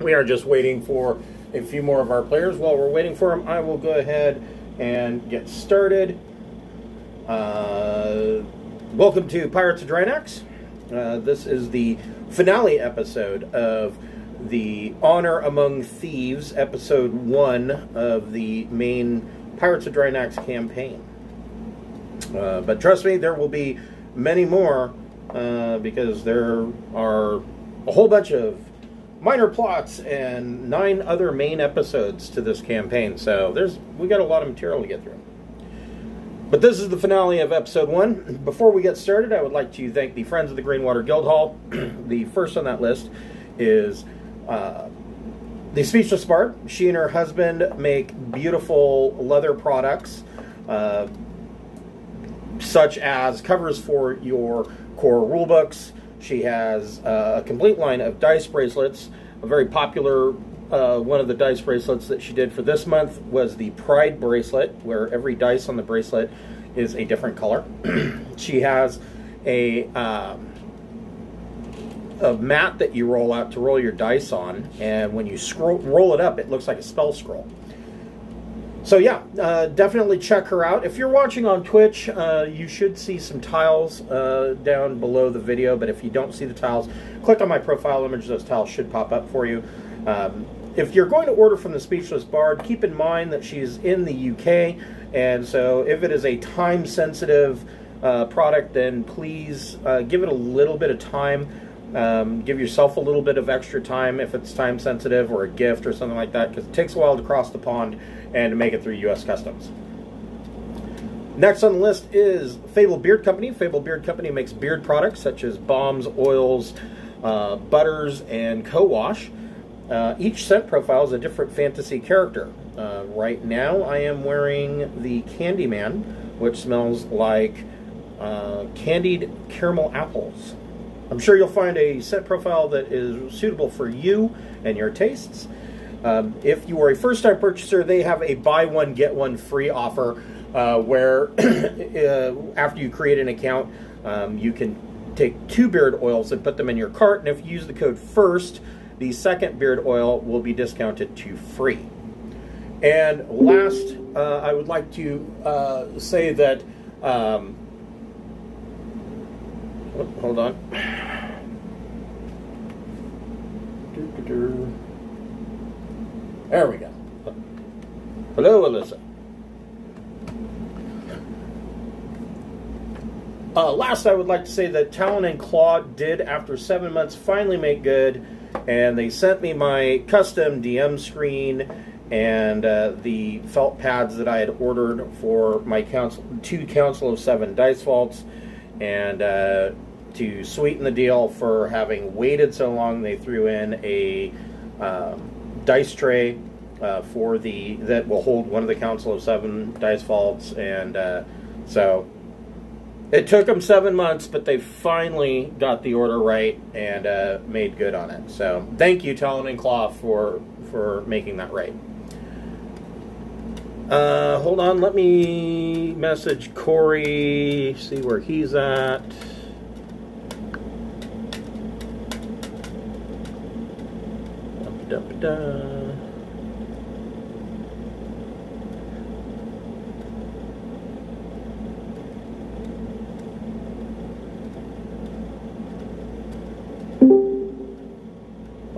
We are just waiting for a few more of our players. While we're waiting for them, I will go ahead and get started. Welcome to Pirates of Drinax. This is the finale episode of the Honor Among Thieves, episode 1 of the main Pirates of Drinax campaign. But trust me, there will be many more because there are a whole bunch of minor plots and 9 other main episodes to this campaign, so we got a lot of material to get through. But this is the finale of episode 1. Before we get started, I would like to thank the Friends of the Greenwater Guildhall. The first on that list is the Speechless Bard. She and her husband make beautiful leather products, such as covers for your core rulebooks. She has a complete line of dice bracelets. A very popular one of the dice bracelets that she did for this month was the Pride bracelet, where every dice on the bracelet is a different color. She has a mat that you roll out to roll your dice on, and when you roll it up, it looks like a spell scroll. So yeah, definitely check her out. If you're watching on Twitch, you should see some tiles down below the video, but if you don't see the tiles, click on my profile image. Those tiles should pop up for you. If you're going to order from the Speechless Bard, keep in mind that she's in the UK, and so if it is a time-sensitive product, then please give it a little bit of time. Give yourself a little bit of extra time if it's time sensitive, or a gift or something like that, because it takes a while to cross the pond and to make it through U.S. Customs. Next on the list is Fable Beard Company. Fable Beard Company makes beard products such as balms, oils, butters, and co-wash. Each scent profile is a different fantasy character. Right now I am wearing the Candyman, which smells like candied caramel apples. I'm sure you'll find a scent profile that is suitable for you and your tastes. If you are a first-time purchaser, they have a buy one, get one free offer where after you create an account, you can take 2 beard oils and put them in your cart. And if you use the code FIRST, the second beard oil will be discounted to free. And last, I would like to say that... hold on. There we go. Hello, Alyssa. Last, I would like to say that Talon and Claw did, after 7 months, finally make good, and they sent me my custom DM screen and the felt pads that I had ordered for my Council of Seven Dice Vaults. And to sweeten the deal for having waited so long, they threw in a dice tray that will hold one of the Council of Seven Dice Vaults. And so it took them 7 months, but they finally got the order right and made good on it. So thank you, Talon and Claw, for making that right. Hold on, let me message Corey, see where he's at. Let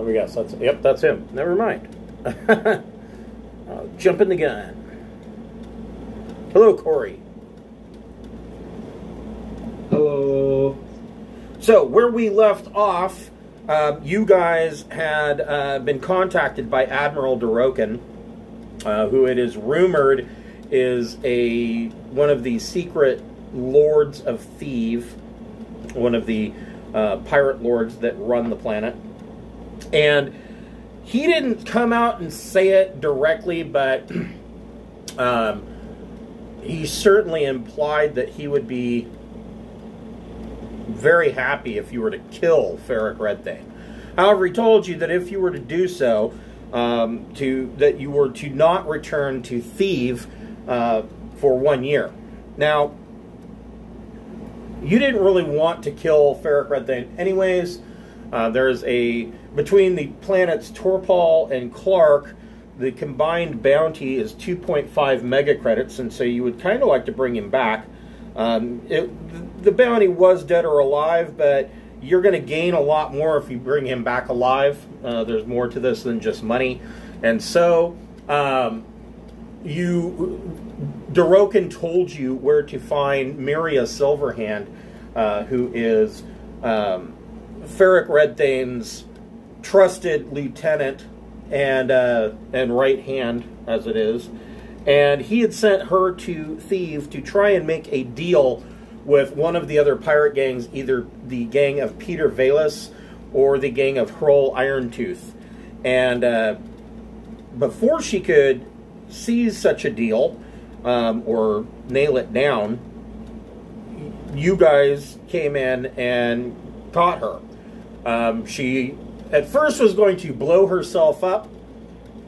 me guess, yep, that's him. Never mind. Jumping the gun. Hello, Corey. Hello. So, where we left off, you guys had been contacted by Admiral Dorokin, who it is rumored is one of the secret lords of Theev, one of the pirate lords that run the planet. And he didn't come out and say it directly, but... he certainly implied that he would be very happy if you were to kill Ferrick Redthane. However, he told you that if you were to do so, that you were to not return to Theev for 1 year. Now, you didn't really want to kill Ferrick Redthane anyways, There's a, between the planets Torpal and Clark, the combined bounty is 2.5 mega credits, and so you would kind of like to bring him back. The bounty was dead or alive, but you're going to gain a lot more if you bring him back alive. There's more to this than just money. And so Dorokin told you where to find Miria Silverhand, who is Ferrick Redthane's trusted lieutenant and right hand, as it is. And he had sent her to Theev to try and make a deal with one of the other pirate gangs, either the gang of Peter Valus or the gang of Hrol Irontooth. And before she could seize such a deal or nail it down, you guys came in and caught her. She at first was going to blow herself up.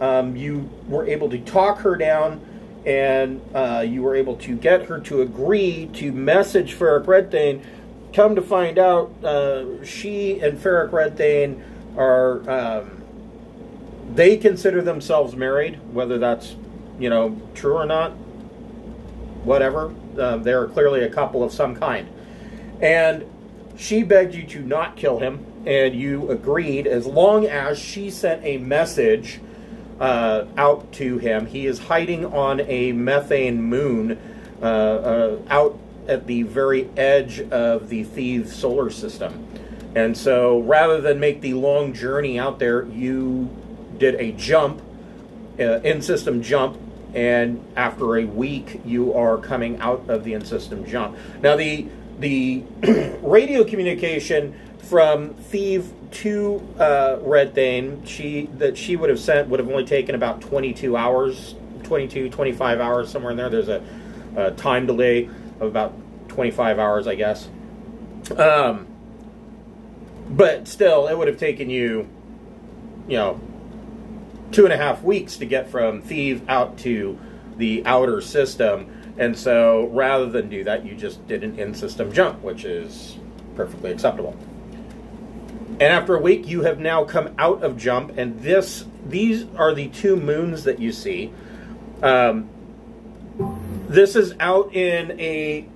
You were able to talk her down, and you were able to get her to agree to message Ferrick Redthane. Come to find out, she and Ferrick Redthane are, they consider themselves married, whether that's, you know, true or not, whatever. They are clearly a couple of some kind. And she begged you to not kill him, and you agreed as long as she sent a message out to him. He is hiding on a methane moon out at the very edge of the Theev solar system. And so rather than make the long journey out there, you did a jump, in-system jump, and after a week you are coming out of the in-system jump. Now the radio communication from Theev to Redthane, that she would have sent would have only taken about 22 hours, 22, 25 hours, somewhere in there. There's a time delay of about 25 hours, I guess. But still, it would have taken you, you know, 2.5 weeks to get from Theev out to the outer system. And so rather than do that, you just did an in-system jump, which is perfectly acceptable. And after a week, you have now come out of jump, and these are the two moons that you see. This is out in a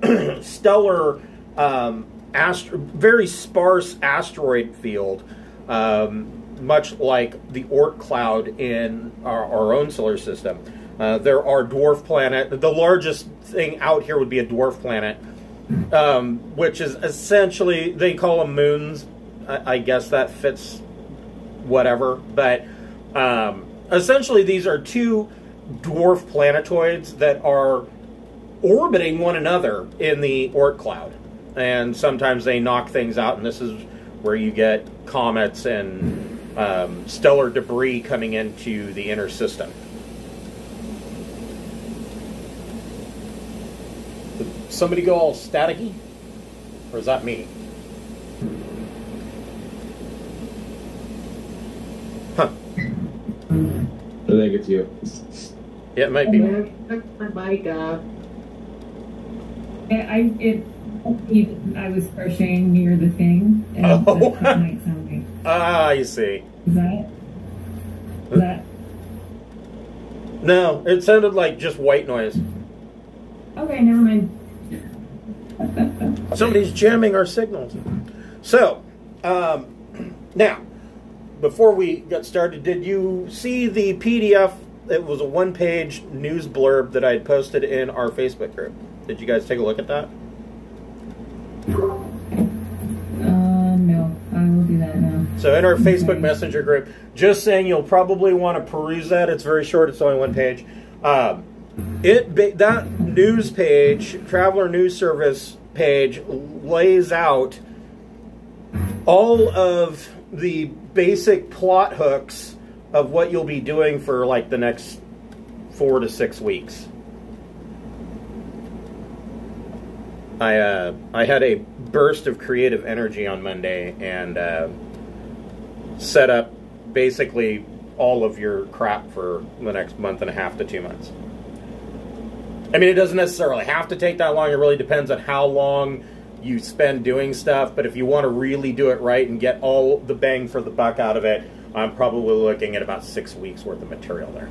stellar, very sparse asteroid field, much like the Oort cloud in our own solar system. There are dwarf planets. The largest thing out here would be a dwarf planet, which is essentially, they call them moons. I guess that fits whatever, but essentially these are two dwarf planetoids that are orbiting one another in the Oort cloud, and sometimes they knock things out, and this is where you get comets and stellar debris coming into the inner system. Did somebody go all staticky, or is that me? I think it's you. Yeah, it might be me. My God. I was crocheting near the thing, and that might sound like... Ah, you see. Is that? No, it sounded like just white noise. Okay, never mind. Somebody's jamming our signals. So, now... Before we got started, did you see the PDF? It was a one-page news blurb that I had posted in our Facebook group. Did you guys take a look at that? No, I will do that now. So in our Facebook Messenger group, just saying, you'll probably want to peruse that. It's very short. It's only one page. That news page, Traveler News Service page, lays out all of the basic plot hooks of what you'll be doing for like the next 4 to 6 weeks. I had a burst of creative energy on Monday and set up basically all of your crap for the next 1.5 to 2 months. I mean, it doesn't necessarily have to take that long. It really depends on how long you spend doing stuff, but if you want to really do it right and get all the bang for the buck out of it, I'm probably looking at about 6 weeks worth of material there.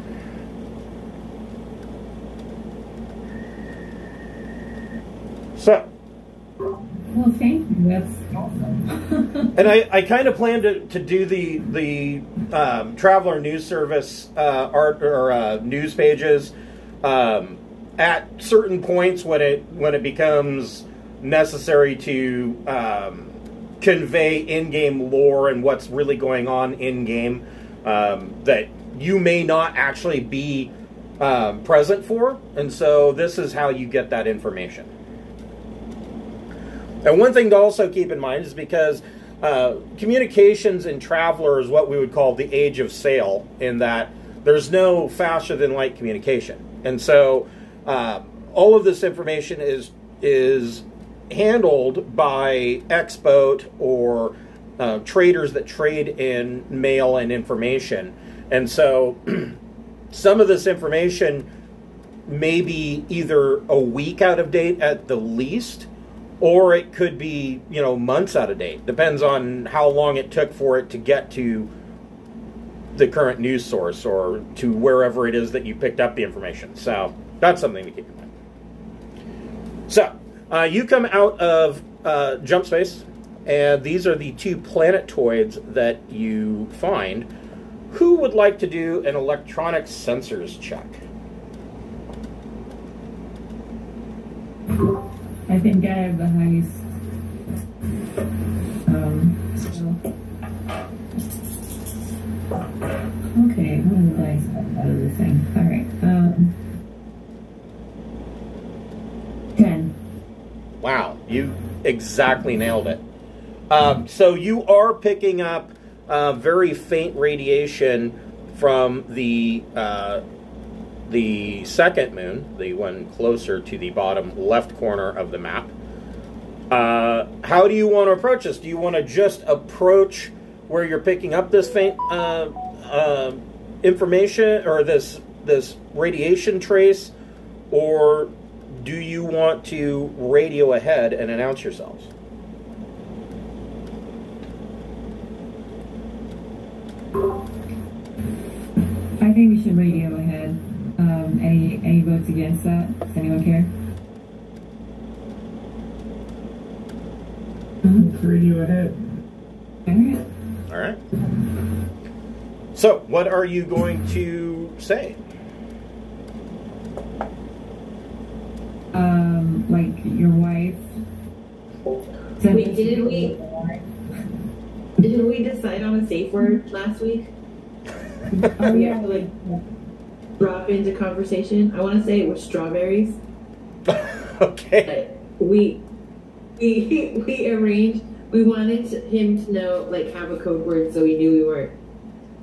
So. Well, thank you. That's awesome. And I kind of plan to do the Traveler News Service art or news pages at certain points when it becomes necessary to convey in-game lore and what's really going on in-game that you may not actually be present for. And so this is how you get that information. And one thing to also keep in mind is because communications in Traveler is what we would call the age of sail, in that there's no faster than light communication. And so all of this information is handled by X-Boat or traders that trade in mail and information. And so some of this information may be either a week out of date at the least, or it could be, you know, months out of date. Depends on how long it took for it to get to the current news source or to wherever it is that you picked up the information. So that's something to keep in mind. So you come out of Jump Space, and these are the two planetoids that you find. Who would like to do an electronic sensors check? I think I have the highest. Okay, what did I stop out of this thing? All right. 10. Wow, you exactly nailed it. So you are picking up very faint radiation from the second moon, the one closer to the bottom left corner of the map. How do you want to approach this? Do you want to just approach where you're picking up this faint information or this radiation trace, or do you want to radio ahead and announce yourselves? I think we should radio ahead. Any votes against that? Does anyone care? Radio ahead. All right. So, what are you going to say? Like your wife. Didn't we decide on a safe word last week? Oh yeah, like. Drop into conversation. I want to say it was strawberries. Okay. We arranged. We wanted him to know, like, have a code word, so we knew we weren't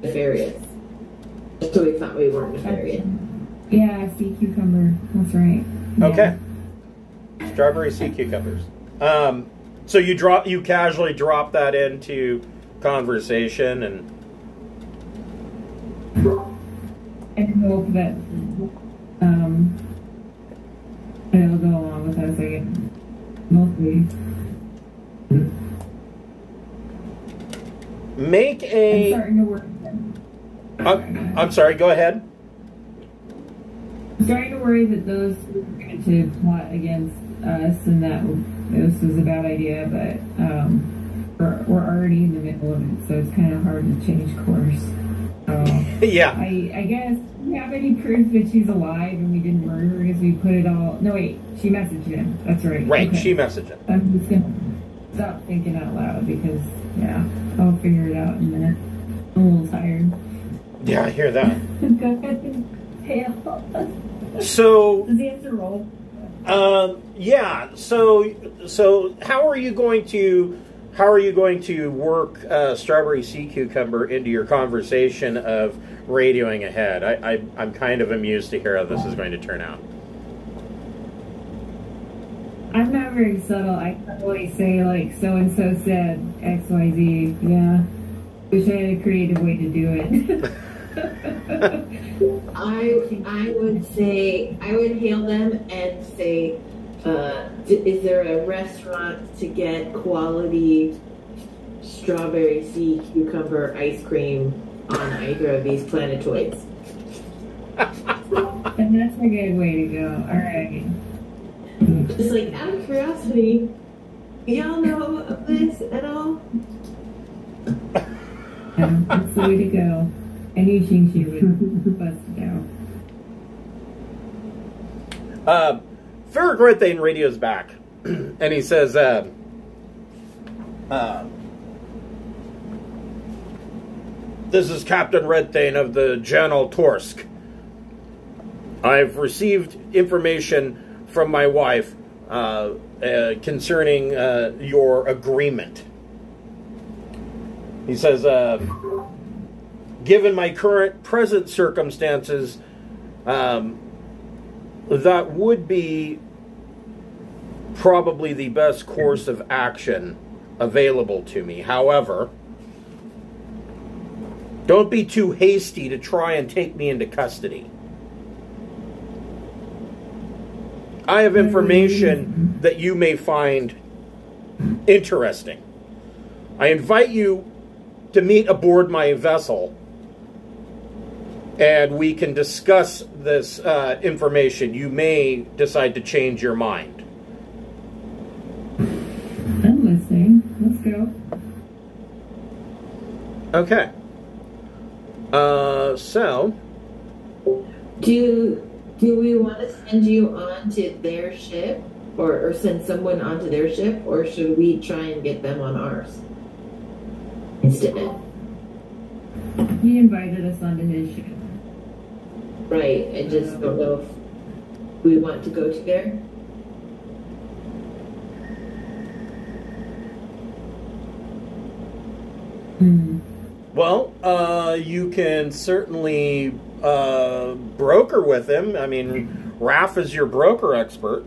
nefarious. So we thought we weren't nefarious. Yeah, sea cucumber. That's right. Yeah. Okay. Strawberry sea cucumbers. So you casually drop that into conversation and. And hope that it'll go along with us, I guess. Mostly. Make a. I'm starting to worry. I'm sorry. Go ahead. I'm starting to worry that those who were going to plot against us and that this was a bad idea, but we're already in the middle of it, so it's kind of hard to change course. Yeah. I guess we have any proof that she's alive and we didn't murder her because we put it all. No, wait, she messaged him. That's right. Right, okay. She messaged him. I'm just gonna stop thinking out loud because yeah, I'll figure it out in a minute. I'm a little tired. Yeah, I hear that. Go ahead. So. Does he have to roll? Yeah. So how are you going to work strawberry sea cucumber into your conversation of radioing ahead? I'm kind of amused to hear how this is going to turn out. I'm not very subtle. I probably say, like, so-and-so said XYZ. Yeah. Wish I had a creative way to do it. I would hail them and say, Is there a restaurant to get quality strawberry sea cucumber ice cream on either of these planetoids? And that's a good way to go. All right. Just like out of curiosity, y'all know of this at all? Yeah, that's the way to go. I knew Ching Shih would bust it out. Ferrick Redthane radios back, and he says, this is Captain Redthane of the Janal Torsk. I've received information from my wife concerning your agreement. He says, given my current present circumstances, that would be probably the best course of action available to me. However, don't be too hasty to try and take me into custody. I have information that you may find interesting. I invite you to meet aboard my vessel, and we can discuss this information. You may decide to change your mind. I'm listening. Let's go. Okay. So... Do we want to send you onto their ship, or send someone onto their ship, or should we try and get them on ours instead? He invited us onto his ship. Right, I just don't know if we want to go to there. Well, you can certainly... broker with him. I mean, Raph is your broker expert.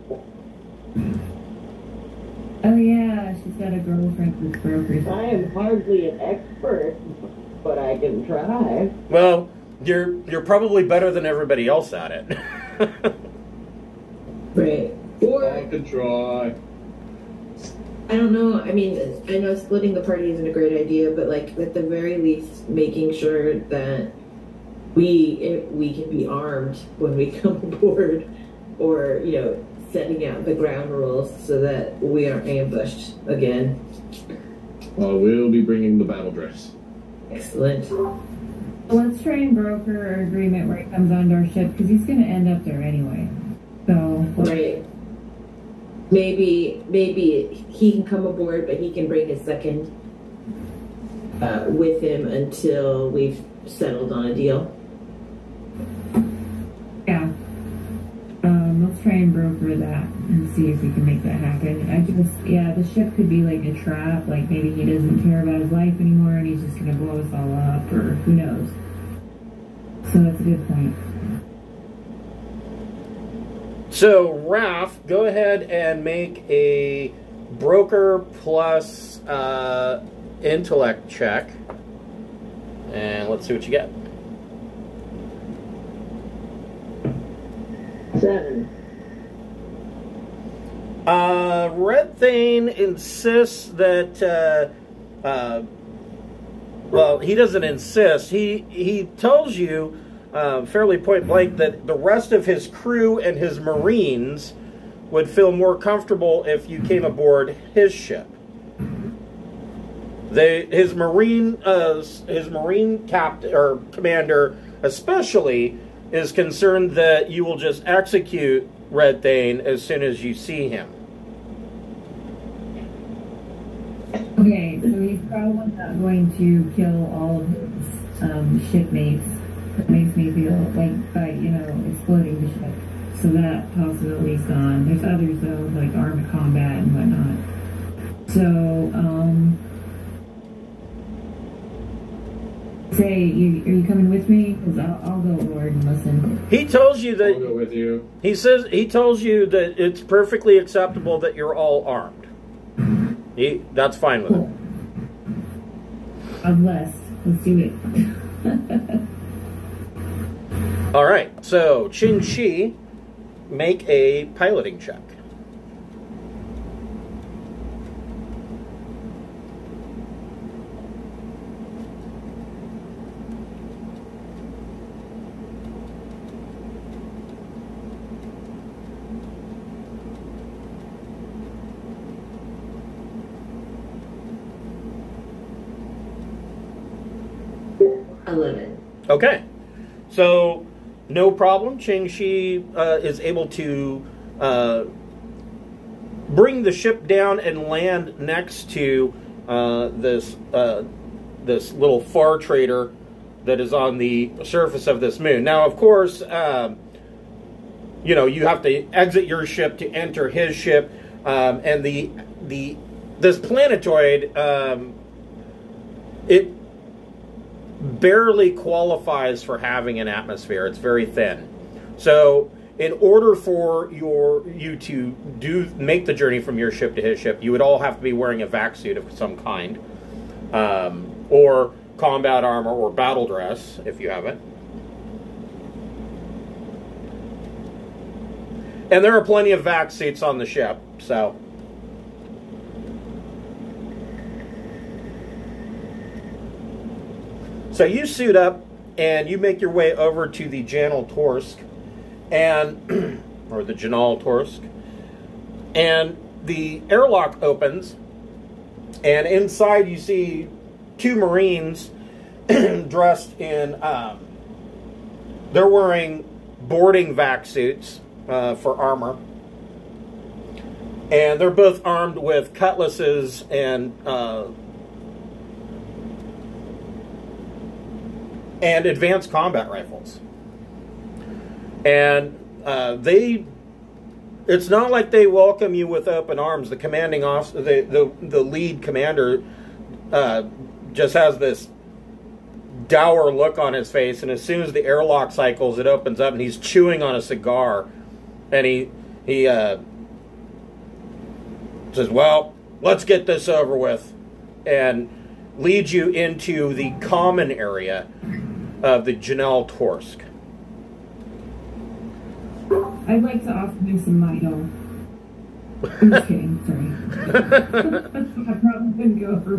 Oh yeah, she's got a girlfriend with brokers. I am hardly an expert, but I can try. Well, you're probably better than everybody else at it. Right. Or I can try. I don't know. I mean, I know splitting the party isn't a great idea, but like at the very least, making sure that we can be armed when we come aboard, or, you know, setting out the ground rules so that we aren't ambushed again. Well, we'll be bringing the battle dress. Excellent. Let's try and broker an agreement where he comes onto our ship, because he's going to end up there anyway. So... Right. Maybe he can come aboard, but he can bring his second with him until we've settled on a deal. Yeah. Let's try and broker that and see if we can make that happen. I just, yeah, the ship could be like a trap. Like maybe he doesn't care about his life anymore and he's just going to blow us all up, or who knows. So that's a good point. So, Raph, go ahead and make a broker plus intellect check. And let's see what you get. 7. Redthane insists that, well, he doesn't insist. He tells you fairly point blank that the rest of his crew and his Marines would feel more comfortable if you came aboard his ship. His marine captain or commander especially is concerned that you will just execute Redthane as soon as you see him. Okay, so he's probably not going to kill all of his shipmates. That makes me feel like by exploding the ship. So that possibility's gone. There's others though, like armed combat and whatnot. So say, are you coming with me? Because I'll go aboard and listen. He tells you that... I'll go with you. He says, he tells you that it's perfectly acceptable that you're all armed. That's fine with him. I'm blessed. Let's do it. All right. So, Ching Shih, make a piloting check. 11. Okay. So, no problem. Ching Shih is able to bring the ship down and land next to this little far trader that is on the surface of this moon. Now, of course, you know, you have to exit your ship to enter his ship, and this planetoid, it barely qualifies for having an atmosphere. It's very thin. So in order for you to make the journey from your ship to his ship, you would all have to be wearing a vac suit of some kind, or combat armor or battle dress if you have it. And there are plenty of vac suits on the ship, so. So you suit up and you make your way over to the Janal Torsk, and or the Janal Torsk, and the airlock opens, and inside you see two Marines dressed in they're wearing boarding vac suits for armor, and they're both armed with cutlasses and advanced combat rifles. And it's not like they welcome you with open arms. The commanding officer, the lead commander, just has this dour look on his face, and as soon as the airlock cycles, it opens up, and he's chewing on a cigar, and he says, "Well, let's get this over with," and leads you into the common area of the Janal Torsk. I'd like to offer him some money, though. I'm just kidding, sorry. I probably wouldn't go over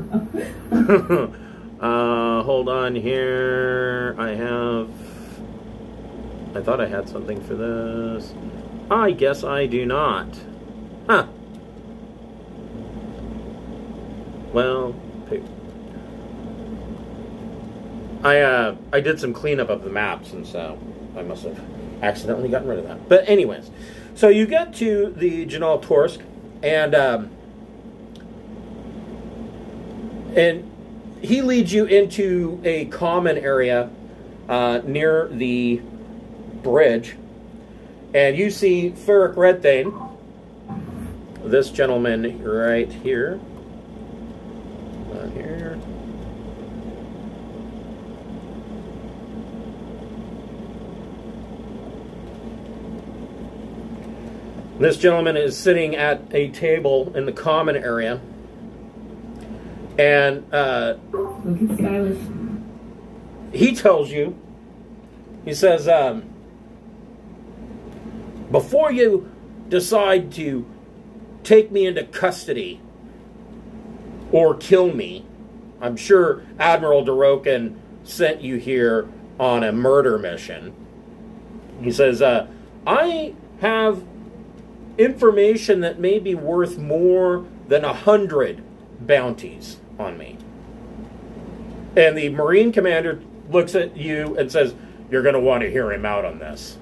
well. Hold on here. I thought I had something for this. I guess I do not. Huh. Well, poop. I did some cleanup of the maps, and so I must have accidentally gotten rid of that. But anyways, so you get to the Janal Torsk, and he leads you into a common area near the bridge, and you see Ferrick Redthane, this gentleman right here, This gentleman is sitting at a table in the common area, and looking stylish. He tells you, he says, "Before you decide to take me into custody or kill me, I'm sure Admiral Dorokin sent you here on a murder mission." He says, "I have information that may be worth more than 100 bounties on me." And the Marine commander looks at you and says, "You're going to want to hear him out on this."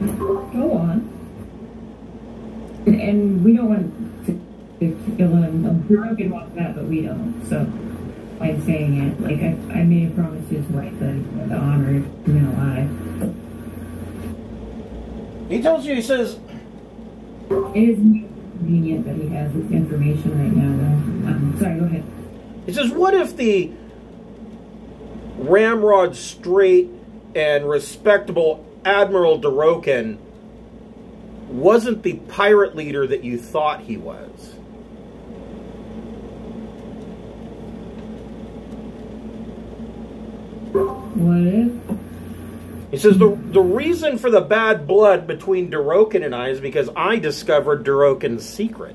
Go on. And we don't want to kill him. Dorokin wants that, but we don't. So by saying it, like I made a promise to his wife that the honor is going to lie. He tells you, he says, "It is convenient that he has this information right now, though." Sorry, go ahead. He says, "What if the ramrod straight and respectable Admiral Dorokin wasn't the pirate leader that you thought he was?" What if? He says, the reason for the bad blood between Dorokin and I is because I discovered Dorokin's secret."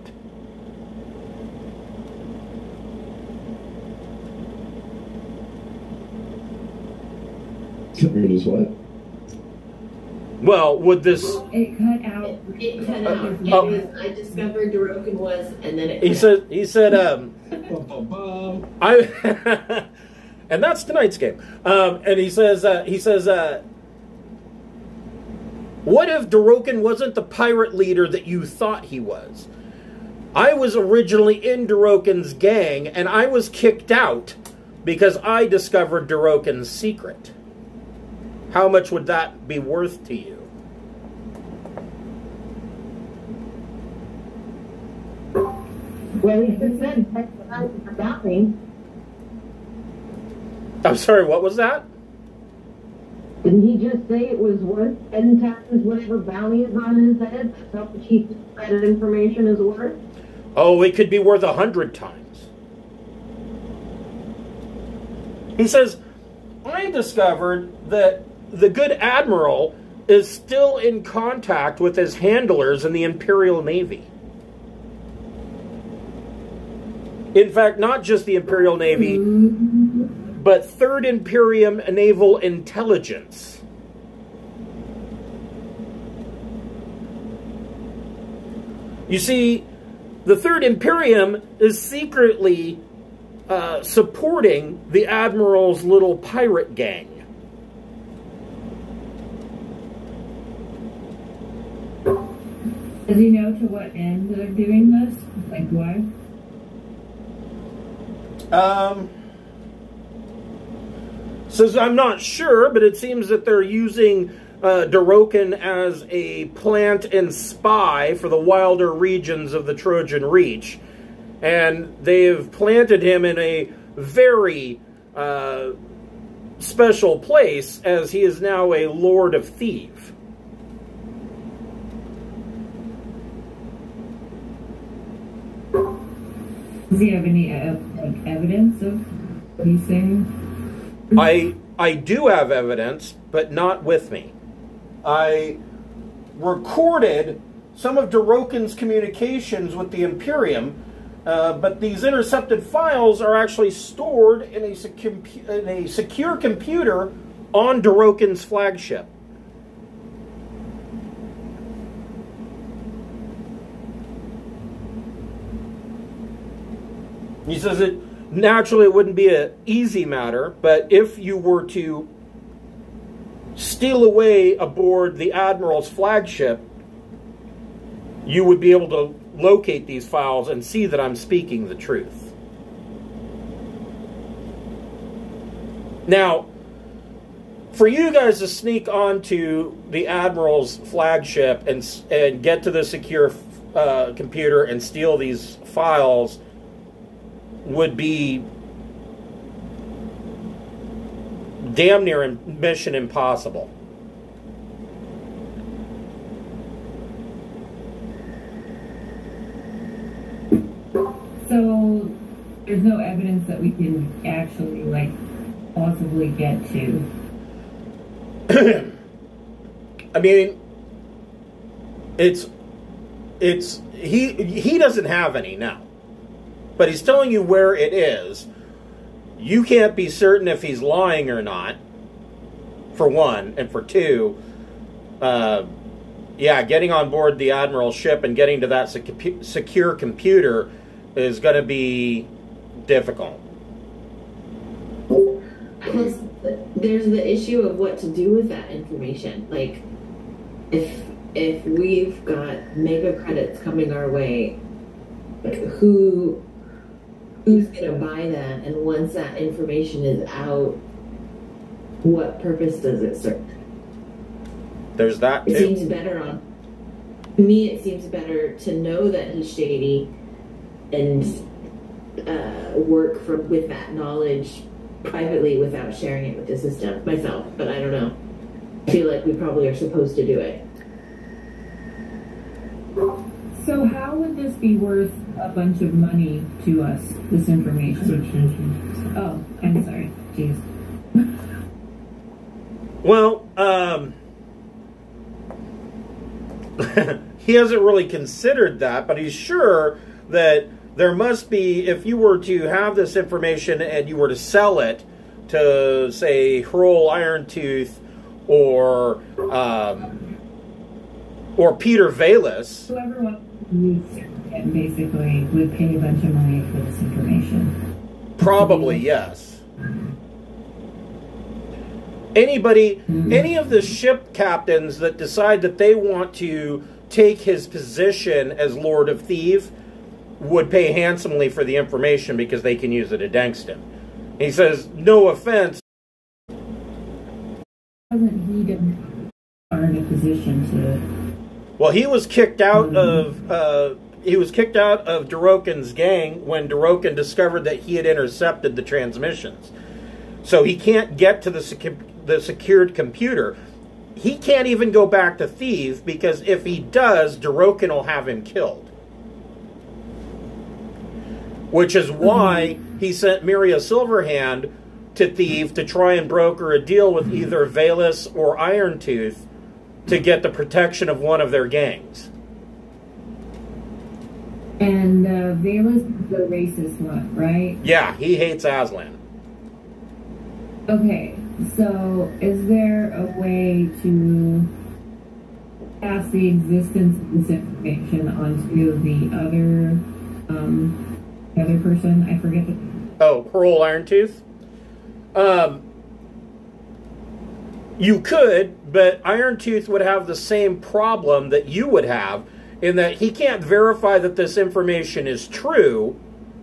Secret is what? Well, would this... It cut out. It cut out. It was, I discovered Dorokin was, and then it cut out. He said... I and that's tonight's game. And he says, what if Dorokin wasn't the pirate leader that you thought he was? I was originally in Dorokin's gang, and I was kicked out because I discovered Dorokin's secret. How much would that be worth to you? Well, he just said about me. I'm sorry, what was that? Didn't he just say it was worth 10 times whatever bounty is on his head? That's how the chief said information is worth? Oh, it could be worth 100 times. He says, I discovered that the good admiral is still in contact with his handlers in the Imperial Navy. In fact, not just the Imperial Navy, but Third Imperium Naval Intelligence. You see, the Third Imperium is secretly supporting the Admiral's little pirate gang. Does he know to what end they're doing this? Like why? Says, I'm not sure, but it seems that they're using Dorokin as a plant and spy for the wilder regions of the Trojan Reach. And they've planted him in a very special place, as he is now a Lord of Theev. Does he have any evidence of what he's saying? I do have evidence, but not with me. I recorded some of Dorokin's communications with the Imperium, but these intercepted files are actually stored in a secure computer on Dorokin's flagship. He says it naturally wouldn't be an easy matter, but if you were to steal away aboard the Admiral's flagship, you would be able to locate these files and see that I'm speaking the truth. Now, for you guys to sneak onto the Admiral's flagship and get to the secure computer and steal these files would be damn near mission impossible. So there's no evidence that we can actually, like, possibly get to. I mean, it's he doesn't have any now. But he's telling you where it is. You can't be certain if he's lying or not, for one. And for two, yeah, getting on board the Admiral's ship and getting to that secure computer is going to be difficult. Plus, there's the issue of what to do with that information. Like, if we've got mega credits coming our way, who's going to buy that? And once that information is out, what purpose does it serve? There's that too. It seems better on me. It seems better to know that he's shady and work with that knowledge privately without sharing it with the system myself. But I don't know. I feel like we probably are supposed to do it. So how would this be worth a bunch of money to us, this information? Oh, I'm sorry. Jeez. Well, he hasn't really considered that, but he's sure that there must be, if you were to have this information and you were to sell it to, say, Hrol Irontooth or Peter Valus. Whoever wants to use it basically would pay a bunch of money for this information. Probably, yes. Anybody, any of the ship captains that decide that they want to take his position as Lord of Theev would pay handsomely for the information because they can use it against him. He says, no offense. Wasn't he in a position to... Well, he was kicked out of... He was kicked out of Dorokin's gang when Dorokin discovered that he had intercepted the transmissions. So he can't get to the secured computer. He can't even go back to Theev because if he does, Dorokin will have him killed. Which is why he sent Miria Silverhand to Theev to try and broker a deal with either Valus or Irontooth to get the protection of one of their gangs. And Valus is the racist one, right? Yeah, he hates Aslan. Okay, so is there a way to pass the existence of this information onto the other person? I forget the... Oh, Hrol Irontooth? You could, but Irontooth would have the same problem that you would have, in that he can't verify that this information is true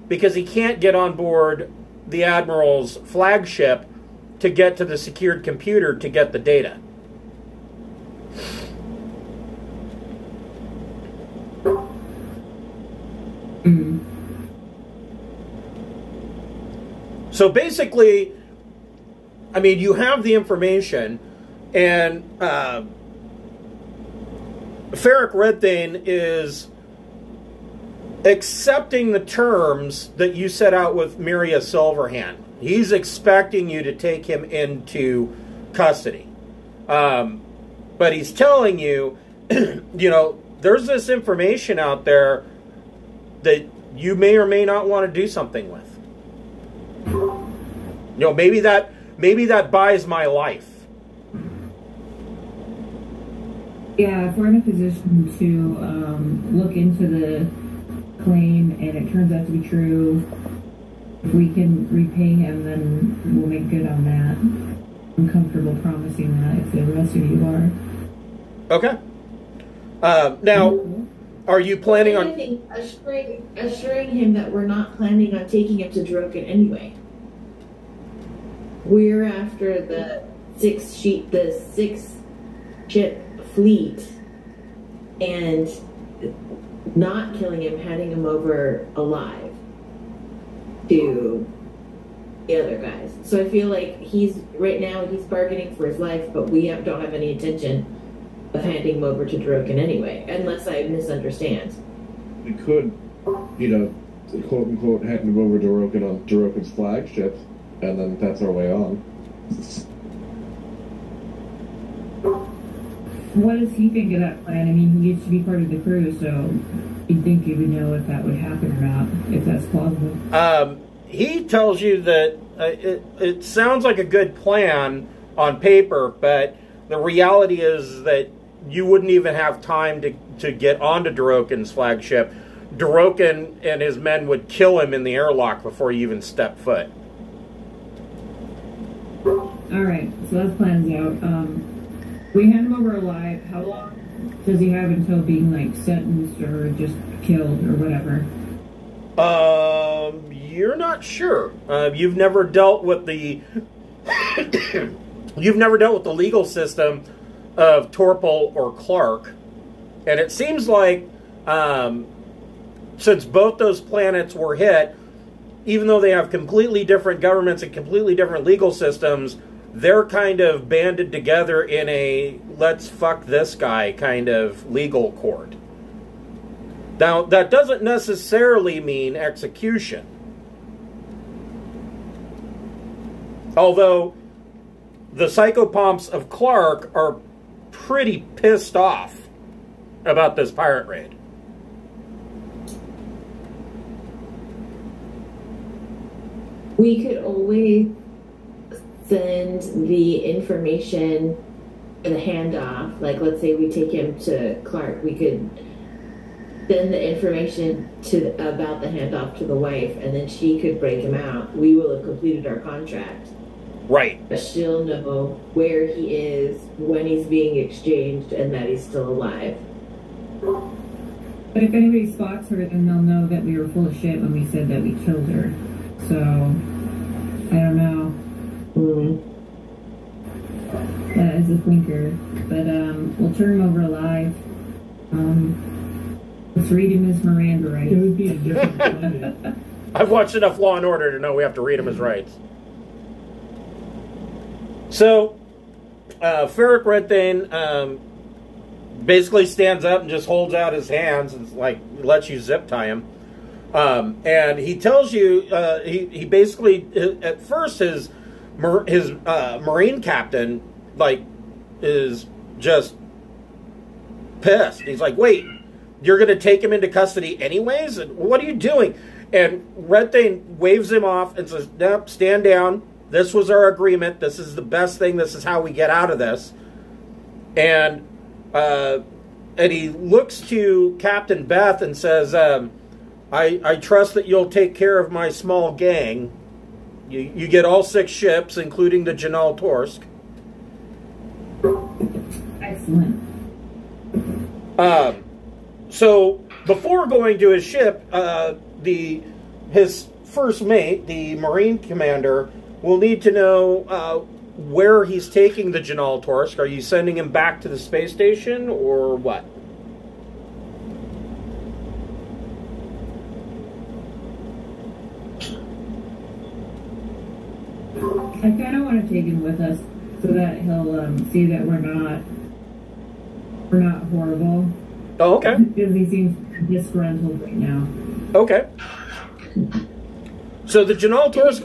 because he can't get on board the Admiral's flagship to get to the secured computer to get the data. So basically, I mean, you have the information, and Ferrick Redthane is accepting the terms that you set out with Miria Silverhand. He's expecting you to take him into custody. But he's telling you, you know, there's this information out there that you may or may not want to do something with. You know, maybe that buys my life. Yeah, if we're in a position to look into the claim and it turns out to be true, if we can repay him, then we'll make good on that. I'm comfortable promising that if the rest of you are. Okay. Now, are you planning on... Assuring him that we're not planning on taking him to Droken anyway. We're after the six ship fleet, and not killing him, handing him over alive to the other guys. So I feel like he's right now he's bargaining for his life, but we don't have any intention of handing him over to Dorokin anyway, unless I misunderstand. We could, you know, quote unquote, hand him over to Dorokin on Dorokin's flagship, and then that's our way on. What does he think of that plan? I mean, he used to be part of the crew, so you'd think he would know if that would happen or not, if that's plausible. He tells you that it sounds like a good plan on paper, but the reality is that you wouldn't even have time to get onto Dorokin's flagship. Dorokin and his men would kill him in the airlock before you even step foot. All right, so that plan's out. We hand him over alive. How long does he have until being, like, sentenced or just killed or whatever? You're not sure. You've never dealt with the... you've never dealt with the legal system of Torpal or Clark. And it seems like, since both those planets were hit, even though they have completely different governments and completely different legal systems... They're kind of banded together in a let's fuck this guy kind of legal court. Now, that doesn't necessarily mean execution. Although, the psychopomps of Clark are pretty pissed off about this pirate raid. We could always... send the information in the handoff. Like, let's say we take him to Clark, we could then the information to about the handoff to the wife, and then she could break him out. We will have completed our contract. Right. But she'll know where he is, when he's being exchanged, and that he's still alive. But if anybody spots her, then they'll know that we were full of shit when we said that we killed her. So, I don't know. That is a thinker. But, we'll turn him over alive. Let's read him as Miranda rights. It would be a different planet. I've watched enough Law and Order to know we have to read him as rights. So, Ferrick Redthane basically stands up and just holds out his hands and, like, lets you zip tie him. And he tells you, he basically, at first his Marine captain, like, is just pissed. He's like, wait, you're going to take him into custody anyways? And what are you doing? And Redthane waves him off and says, nope, stand down. This was our agreement. This is the best thing. This is how we get out of this. And he looks to Captain Beth and says, I trust that you'll take care of my small gang. You get all 6 ships, including the Janal Torsk. Excellent. So before going to his ship, his first mate, the Marine commander, we'll need to know where he's taking the Janal Torsk. Are you sending him back to the space station or what? I kind of want to take him with us so that he'll see that we're not horrible. Oh, okay. Because he seems disgruntled right now. Okay. So the Janal Torsk.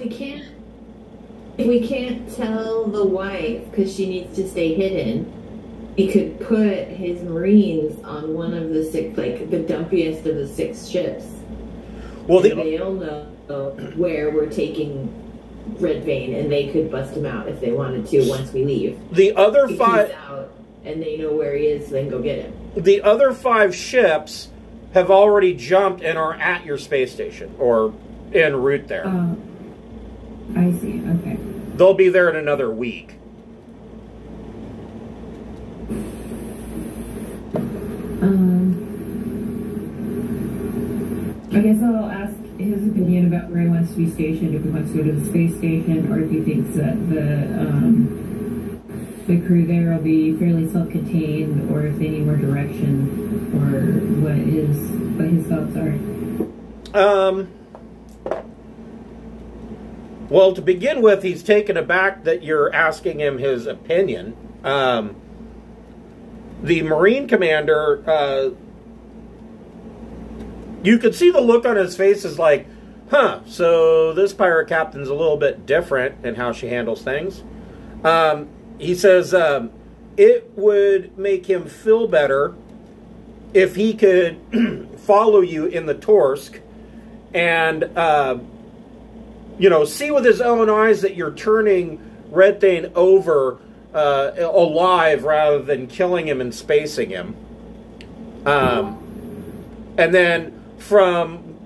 If we can't tell the wife because she needs to stay hidden, he could put his Marines on one of the 6, like the dumpiest of the 6 ships. Well, they'll know where we're taking Redthane, and they could bust him out if they wanted to once we leave. The other 5 out, and they know where he is, so then go get him. The other 5 ships have already jumped and are at your space station or en route there. I see. Okay. They'll be there in another week. I guess I'll ask his opinion about where he wants to be stationed, if he wants to go to the space station, or if he thinks that the crew there will be fairly self-contained, or if they need more direction, or what his thoughts are. Well, to begin with, he's taken aback that you're asking him his opinion. The Marine commander, you could see the look on his face is like, huh, so this pirate captain's a little bit different in how she handles things. He says it would make him feel better if he could follow you in the Torsk and... you know, see with his own eyes that you're turning Redthane over alive rather than killing him and spacing him. And then from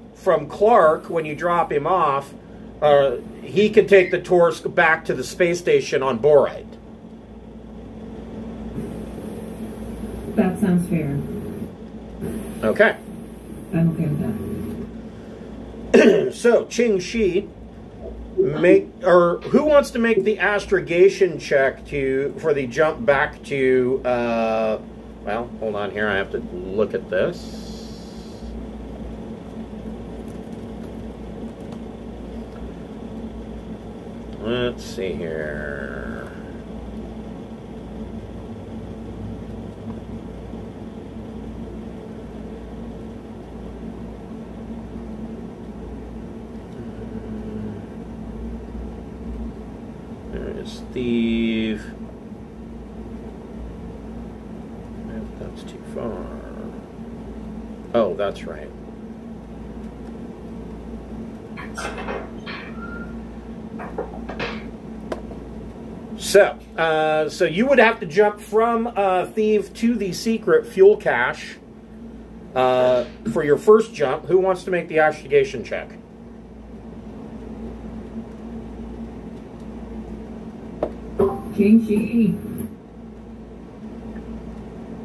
Clark, when you drop him off, he can take the Torsk back to the space station on Borite. That sounds fair. Okay. I'm okay with that. So, Ching Shih... who wants to make the astrogation check for the jump back to well, hold on here, I have to look at this. Let's see here. Theev. That's too far. Oh, that's right. So, so you would have to jump from Theev to the secret fuel cache, For your first jump, who wants to make the investigation check? Ching Shih.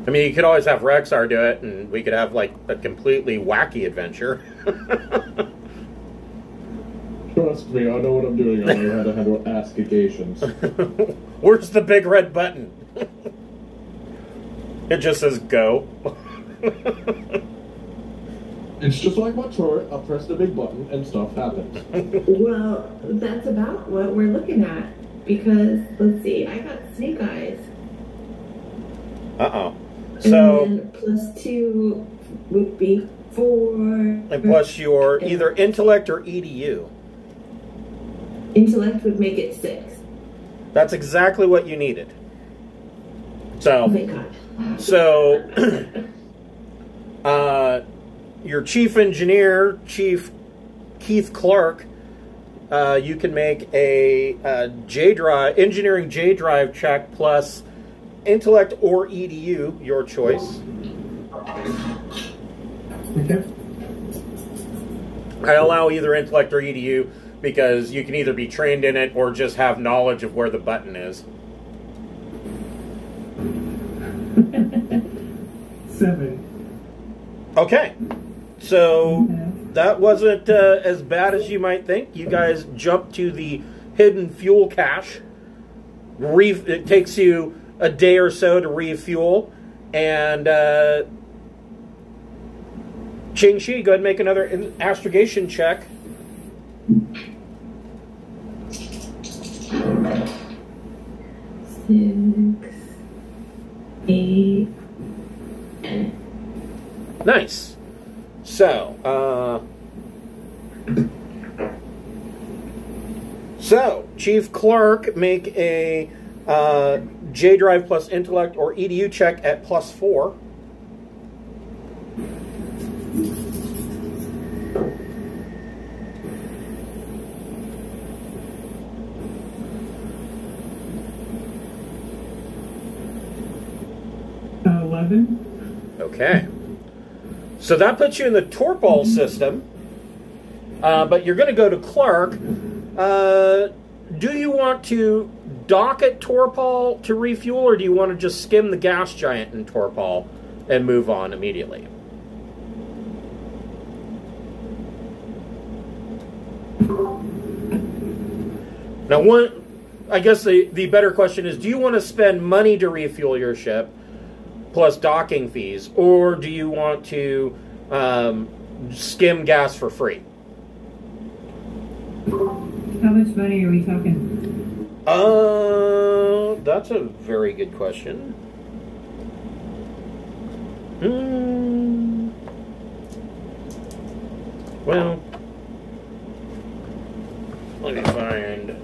I mean, you could always have Rexar do it, and we could have, like, a completely wacky adventure. Trust me, I know what I'm doing. I know how to handle ask-agations. Where's the big red button? It just says go. It's just like my tour. I'll press the big button and stuff happens. Well, that's about what we're looking at. Because, let's see, I got snake eyes. Uh-oh. So... And then +2 would be 4. And plus your either intellect or EDU. Intellect would make it 6. That's exactly what you needed. So... Oh my God. So... your chief engineer, Chief Keith Clark... you can make a engineering J drive check plus intellect or EDU, your choice. Okay. I allow either intellect or EDU because you can either be trained in it or just have knowledge of where the button is. 7. Okay. So... Okay. That wasn't as bad as you might think. You guys jump to the hidden fuel cache. It takes you a day or so to refuel. And Ching Shih, go ahead and make another astrogation check. Six, 8, 10. Nice. So, Chief Clark, make a J drive plus intellect or EDU check at +4. 11. Okay. So that puts you in the Torpal system, but you're going to go to Clark. Do you want to dock at Torpal to refuel, or do you want to just skim the gas giant in Torpal and move on immediately? Now, I guess the better question is, do you want to spend money to refuel your ship, plus docking fees, or do you want to skim gas for free? How much money are we talking? That's a very good question. Well, let me find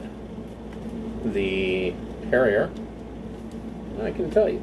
the carrier. I can tell you.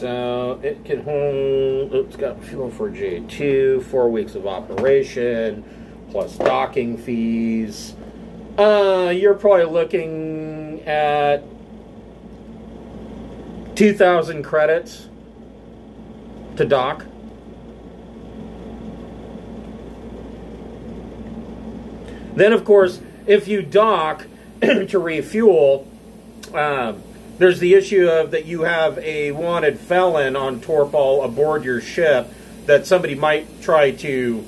So it can hold, it's got fuel for J2, 4 weeks of operation, plus docking fees. You're probably looking at 2,000 credits to dock. Then, of course, if you dock to refuel, there's the issue of that you have a wanted felon on Torpal aboard your ship that somebody might try to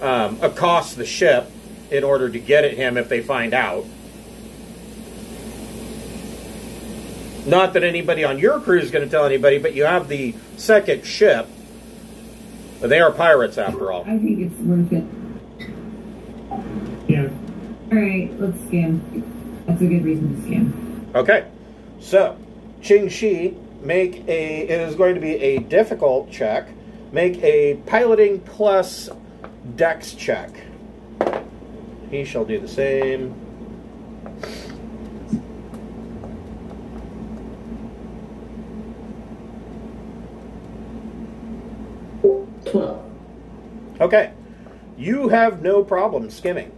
accost the ship in order to get at him if they find out. Not that anybody on your crew is going to tell anybody, but you have the second ship. They are pirates after all. I think it's worth it. Yeah. All right, let's scan. That's a good reason to scan. Okay. So, Ching Shih, Make a, it is going to be a difficult check. Make a piloting plus dex check. He shall do the same. Okay, you have no problem skimming.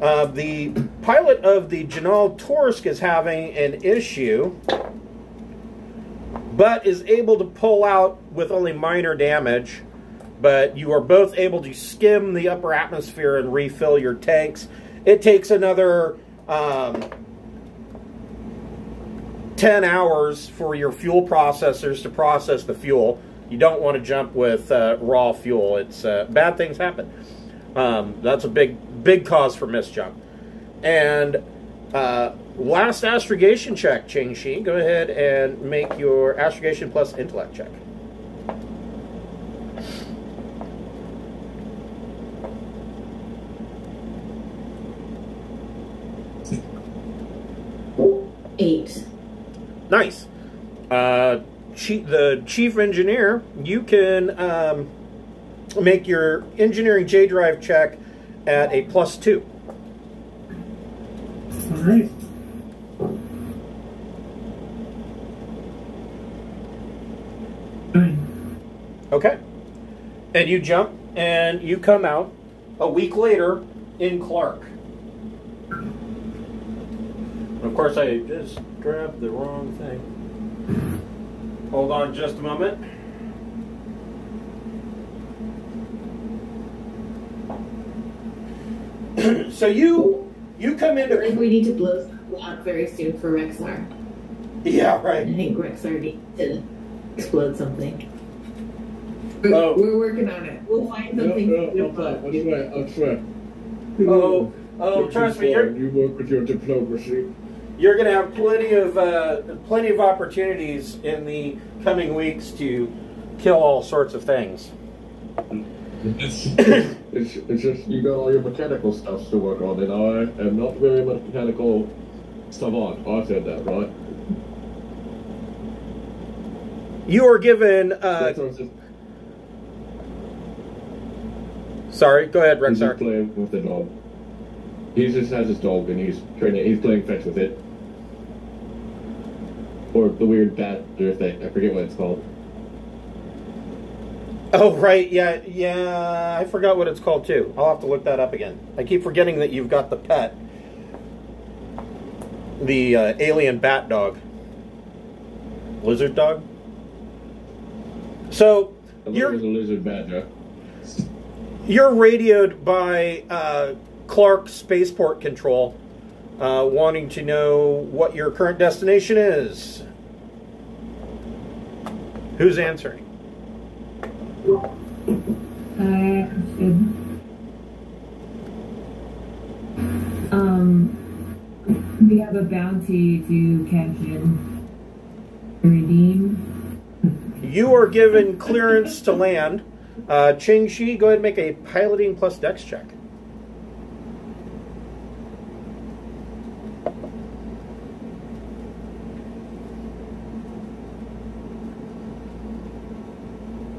The pilot of the Janal Torsk is having an issue, but is able to pull out with only minor damage. But you are both able to skim the upper atmosphere and refill your tanks. It takes another 10 hours for your fuel processors to process the fuel. You don't want to jump with raw fuel. It's bad things happen. That's a big cause for misjump. And last astrogation check, Ching Shih. Go ahead and make your astrogation plus intellect check. Eight. Nice. The chief engineer, you can make your engineering J drive check at a +2. All right. Okay. And you jump, and you come out a week later in Clark. Of course, I just grabbed the wrong thing. Hold on just a moment. So you come into... Like, we need to blow something up very soon for Rexar. Yeah, right. I think Rexar needs to explode something. Oh. We're working on it. We'll find something. No, I'll try. Oh, trust me. You work with your diplomacy. You're going to have plenty of opportunities in the coming weeks to kill all sorts of things. It's just you got all your mechanical stuff to work on, and I am not very much mechanical savant. I said that, right? You are given... Sorry, go ahead, Rexar. Playing with the dog. He just has his dog and he's training. He's playing fetch with it, or the weird badger thing. I forget what it's called. Oh right, yeah. I forgot what it's called too. I'll have to look that up again. I keep forgetting that you've got the pet, the alien bat dog, lizard dog. So you're a lizard badger. You're radioed by Clark Spaceport Control, wanting to know what your current destination is. Who's answering? We have a bounty to catch and redeem. You are given clearance to land. Ching Shih, go ahead and make a piloting plus dex check.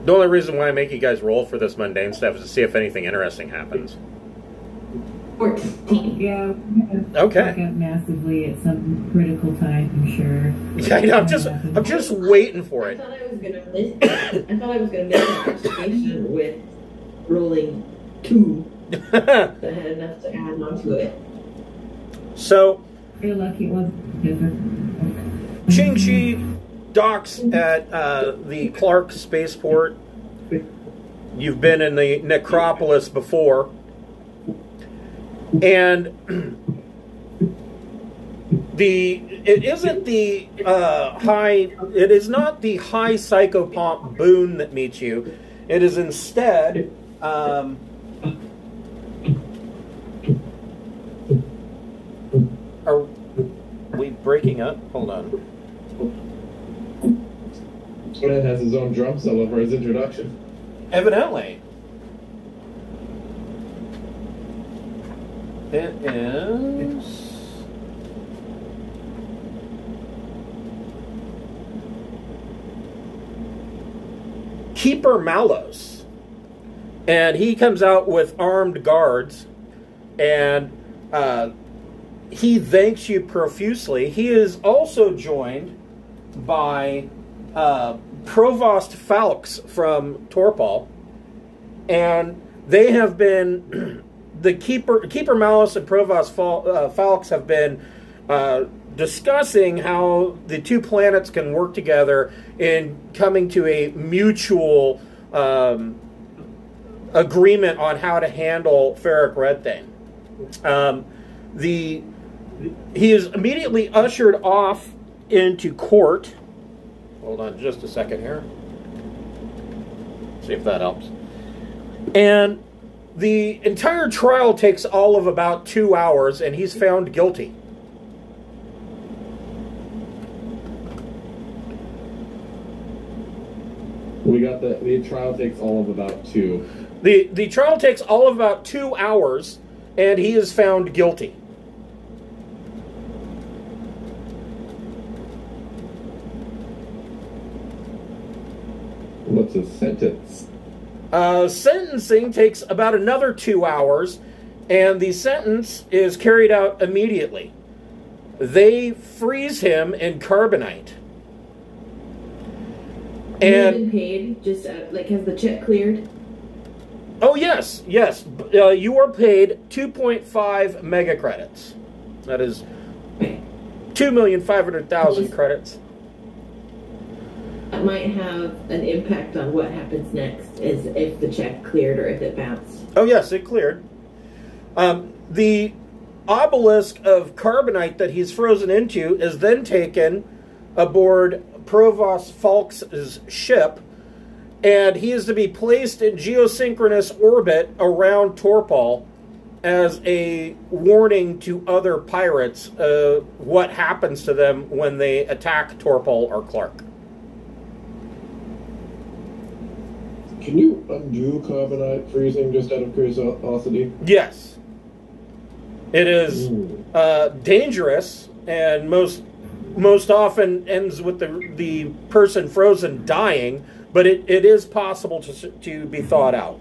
The only reason why I make you guys roll for this mundane stuff is to see if anything interesting happens. 14. Yeah. Okay. Back up massively at some critical time, I'm sure. Yeah, you know, I'm just waiting for it. I thought I was gonna miss. I thought I was gonna miss an observation with rolling 2. So I had enough to add onto it. So. You're lucky it wasn't different. Ching Shih docks at the Clark Spaceport. You've been in the necropolis before. And it is not the high psychopomp boon that meets you. It is instead are we breaking up? Hold on. Ed has his own drum solo for his introduction. Evidently. It is... Keeper Malos. And he comes out with armed guards, and he thanks you profusely. He is also joined by Provost Falks from Torpal, and they have been the Keeper Malos and Provost Falks have been discussing how the two planets can work together in coming to a mutual agreement on how to handle Ferrick Redthane. He is immediately ushered off into court. Hold on just a second here. See if that helps. And the entire trial takes all of about 2 hours, and he's found guilty. We got the trial takes all of about two. The trial takes all of about 2 hours, and he is found guilty. What's his sentence? Sentencing takes about another 2 hours, and the sentence is carried out immediately. They freeze him in carbonite. And been paid, just like, has the check cleared? Oh yes, yes. You are paid 2.5 mega credits. That is 2,500,000 credits. That might have an impact on what happens next, is if the check cleared or if it bounced. Oh yes, it cleared. The obelisk of carbonite that he's frozen into is then taken aboard Provost Falks' ship, and he is to be placed in geosynchronous orbit around Torpal as a warning to other pirates of what happens to them when they attack Torpal or Clark. Can you undo carbonite freezing, just out of curiosity? Yes. It is dangerous, and most often ends with the person frozen dying, but it is possible to be thawed out.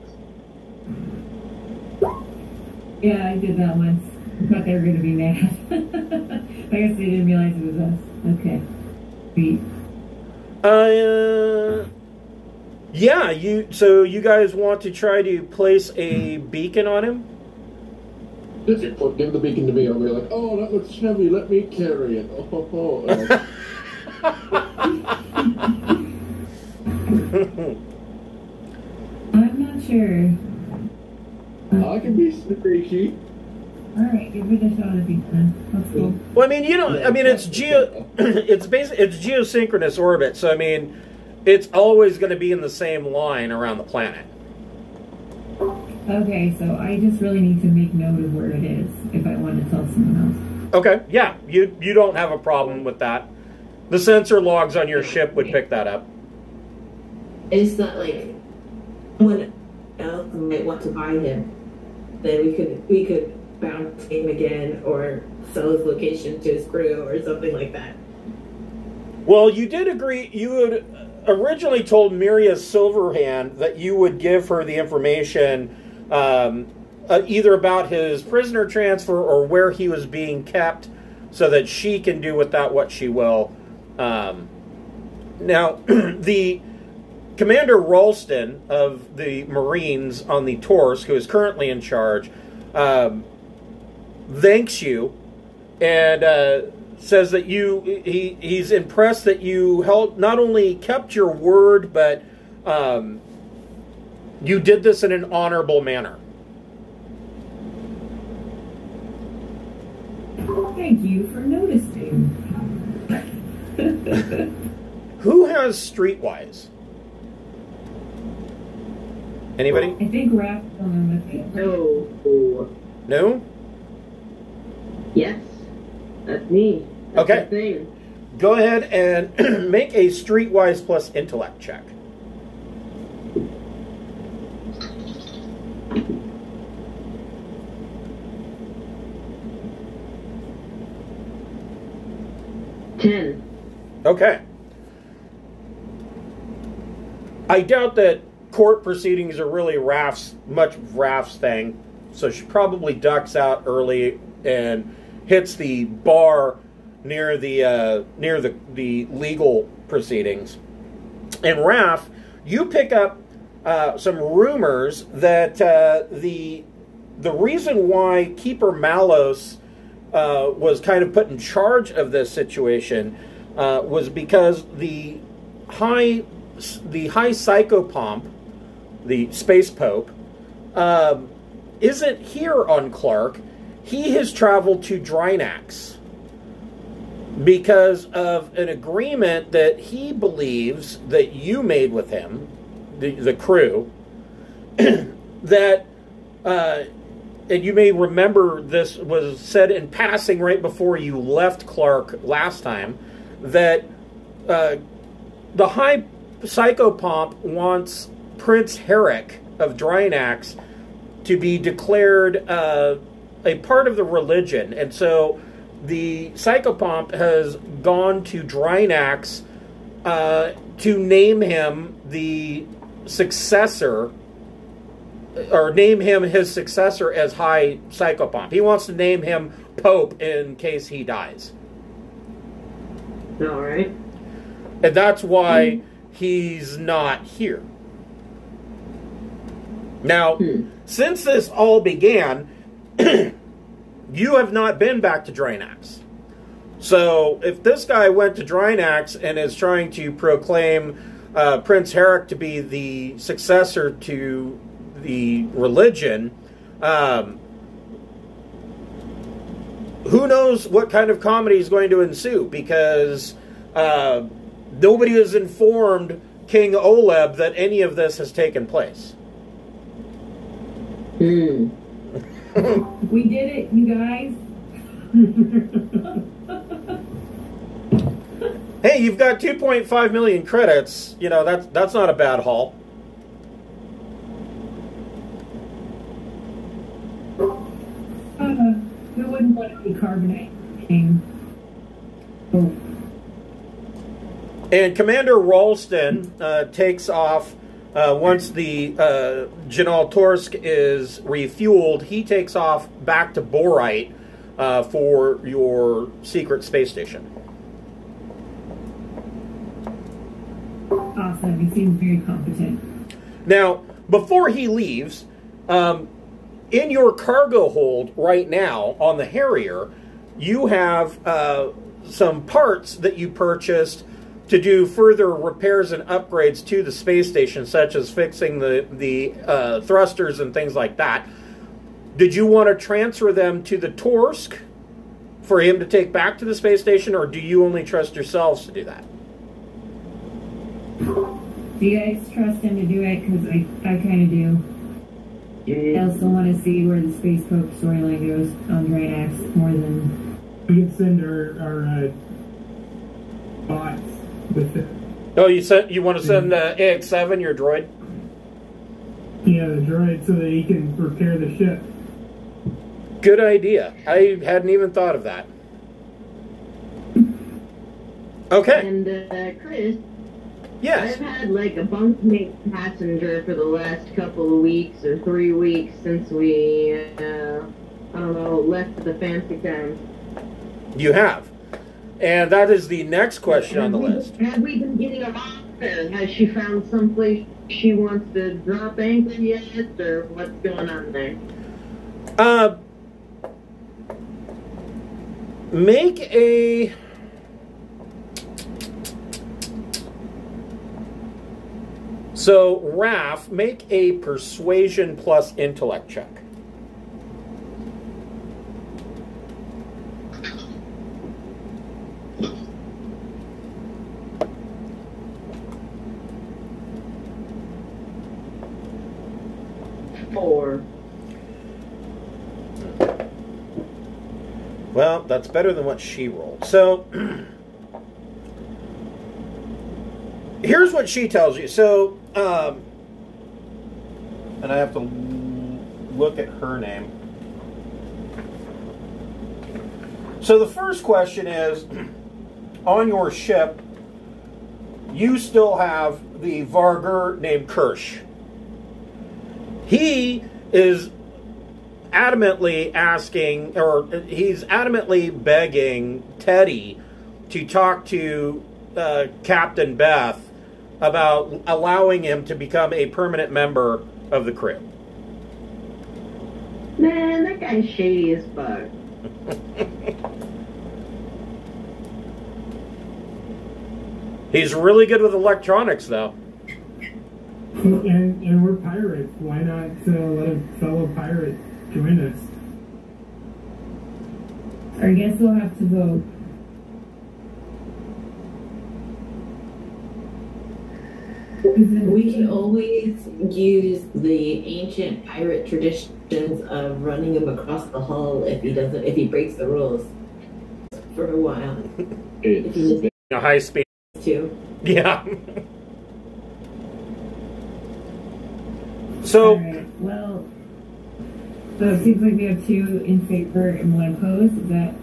Yeah, I did that once. I thought they were going to be mad. I guess they didn't realize it was us. Okay. Beat. Yeah, so you guys want to try to place a beacon on him? Give the beacon to me. I'll be like, oh, that looks heavy. Let me carry it. Oh, ho, ho. I'm not sure. I can be sneaky. All right, give it a shot at the beacon. Let's go. Well, I mean, you don't. I mean, it's it's geosynchronous orbit. So I mean, it's always going to be in the same line around the planet. Okay, so I just really need to make note of where it is if I want to tell someone else. Okay, yeah, you don't have a problem with that. The sensor logs on your ship would pick that up. It's not like someone else might want to buy him. Then we could bounce him again or sell his location to his crew or something like that. Well, you did agree you had originally told Miria Silverhand that you would give her the information. Either about his prisoner transfer or where he was being kept, so that she can do with that what she will. Now, the Commander Ralston of the Marines on the Torsk, who is currently in charge, thanks you and says that he's impressed that you not only kept your word, but you did this in an honorable manner. Thank you for noticing. Who has Streetwise? Anybody? I think Raph is on with no. No? Yes. That's me. That's okay. Thing. Go ahead and make a Streetwise plus intellect check. Okay. I doubt that court proceedings are really much Raph's thing, so she probably ducks out early and hits the bar near the legal proceedings. And Raph, you pick up some rumors that the reason why Keeper Malos was kind of put in charge of this situation was because the high psychopomp, the space pope, isn't here on Clark. He has traveled to Drinax because of an agreement that he believes that you made with him, the crew, that, and you may remember this was said in passing right before you left Clark last time, that the high psychopomp wants Prince Herrick of Drinax to be declared a part of the religion. And so the psychopomp has gone to Drinax to name him the successor, or name him his successor as High Psychopomp. He wants to name him Pope in case he dies. All right. And that's why he's not here. Now, since this all began, you have not been back to Drinax. So if this guy went to Drinax and is trying to proclaim Prince Herrick to be the successor to the religion, who knows what kind of comedy is going to ensue, because nobody has informed King Oleb that any of this has taken place. We did it, you guys. Hey, you've got 2.5 million credits. You know, that's not a bad haul. Who wouldn't want to be carbonating? Oh. And Commander Ralston takes off once the Janal Torsk is refueled. He takes off back to Borite for your secret space station. Awesome. He seems very competent. Now, before he leaves, in your cargo hold right now on the Harrier, you have some parts that you purchased to do further repairs and upgrades to the space station, such as fixing the thrusters and things like that. Did you want to transfer them to the Torsk for him to take back to the space station, or do you only trust yourselves to do that? Do you guys trust him to do it? Because I kind of do. I also want to see where the Space Pope storyline goes on Drinax more than... We can send our bots with it. Oh, you want to send AX-7, your droid? Yeah, the droid, so that he can repair the ship. Good idea. I hadn't even thought of that. Okay. And, Chris... Yes. I've had like a bunkmate passenger for the last couple of weeks or 3 weeks since we, I don't know, left the fancy town. You have. And that is the next question on the list. Have we been getting her off there? Has she found someplace she wants to drop anchor yet, or what's going on there? Make a... So, Raph, make a persuasion plus intellect check. Four. Well, that's better than what she rolled. So... Here's what she tells you. So, and I have to look at her name. So the first question is, on your ship, you still have the Varger named Kirsch. He is adamantly asking, or he's adamantly begging Teddy to talk to Captain Beth about allowing him to become a permanent member of the crew. Man, that guy's shady as fuck. He's really good with electronics, though. And we're pirates. Why not let a fellow pirate join us? I guess we'll have to vote. We can always use the ancient pirate traditions of running him across the hull if he doesn't, if he breaks the rules for a while. It's a high speed too. Yeah. So right, well, so it seems like we have two in favor and one opposed. Is that?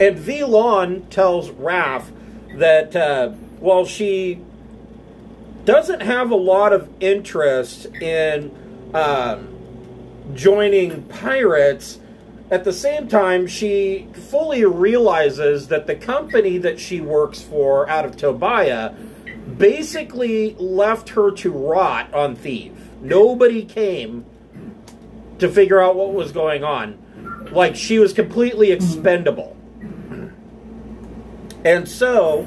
And Velon tells Raph that while she doesn't have a lot of interest in joining pirates, at the same time she fully realizes that the company that she works for out of Tobiah basically left her to rot on Theev. Nobody came to figure out what was going on. Like, she was completely expendable. And so,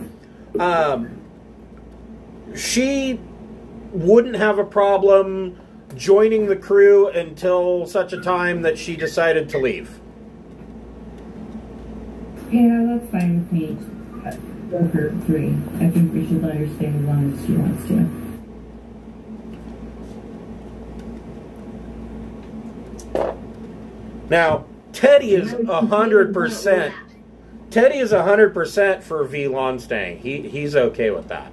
she wouldn't have a problem joining the crew until such a time that she decided to leave. Yeah, that's fine with me. For three. I think we should let her stay as long as she wants to. Now, Teddy is 100%. Teddy is 100% for Velon staying. He's okay with that.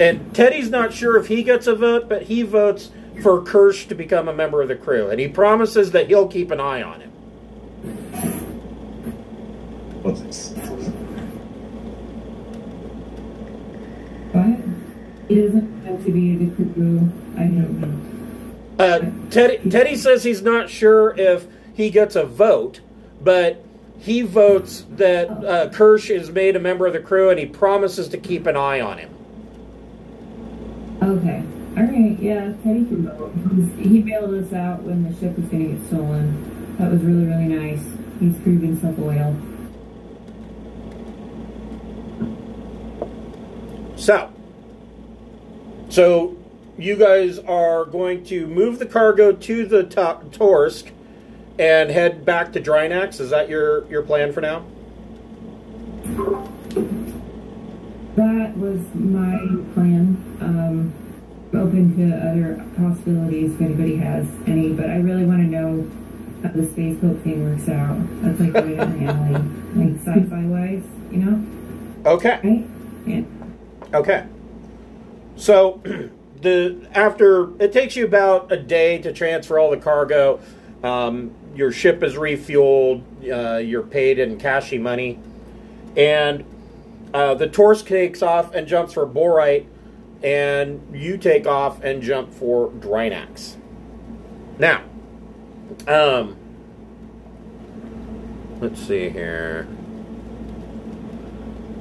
And Teddy's not sure if he gets a vote, but he votes for Kirsch to become a member of the crew, and he promises that he'll keep an eye on him. What's this? What? He doesn't have to be the crew. I don't know. Teddy says he's not sure if he gets a vote, but he votes that Kirsch is made a member of the crew, and he promises to keep an eye on him. Okay. All right. Yeah, Teddy can vote. He bailed us out when the ship was going to get stolen. That was really, really nice. He's proving himself loyal. So you guys are going to move the cargo to the top Torsk and head back to Drinax. Is that your plan for now? That was my plan. Open to other possibilities if anybody has any, but I really want to know how the space boat thing works out. That's like right in the alley, like sci-fi wise, you know? Okay. Right? Yeah. Okay. So. After it takes you about a day to transfer all the cargo, your ship is refueled, you're paid in cashy money, and the Torsk takes off and jumps for Borite, and you take off and jump for Drinax. Now, let's see here.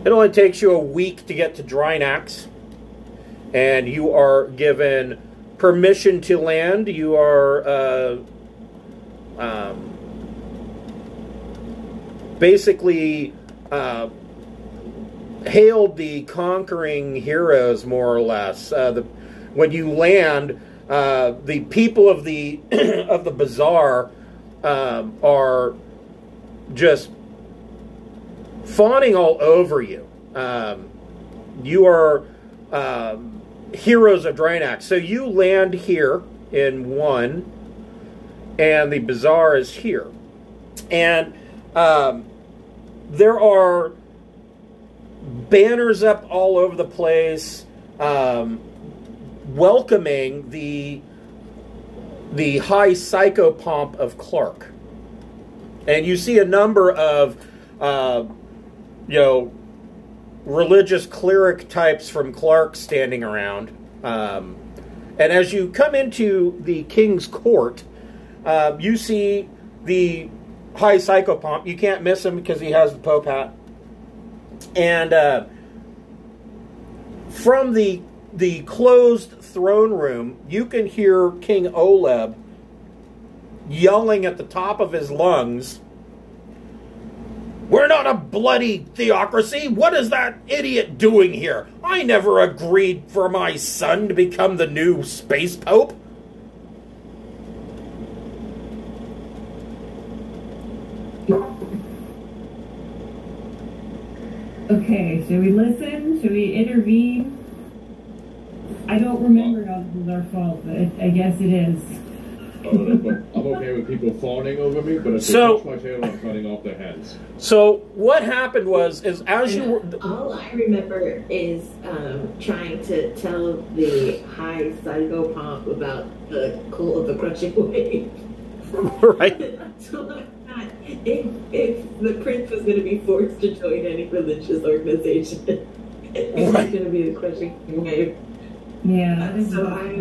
It only takes you a week to get to Drinax. And you are given permission to land. You are basically hailed the conquering heroes, more or less. When you land, the people of the of the bazaar are just fawning all over you. You are heroes of Drinax. So you land here in one, and the bazaar is here. And there are banners up all over the place welcoming the the high psychopomp of Clark. And you see a number of, religious cleric types from Clark standing around. And as you come into the King's Court, you see the high psychopomp. You can't miss him because he has the Pope hat. And from the closed throne room, you can hear King Oleb yelling at the top of his lungs, "We're not a bloody theocracy. What is that idiot doing here? I never agreed for my son to become the new space pope." Okay, should we listen? Should we intervene? I don't remember how this is our fault, but I guess it is. I'm okay with people fawning over me, but if they touch my tail, I'm cutting off their hands. So what happened was, is as you were... All I remember is trying to tell the high psychopomp about the cool of the crunching wave. Right. So if the prince was going to be forced to join any religious organization, it's right. going to be the crunching wave. Yeah. So I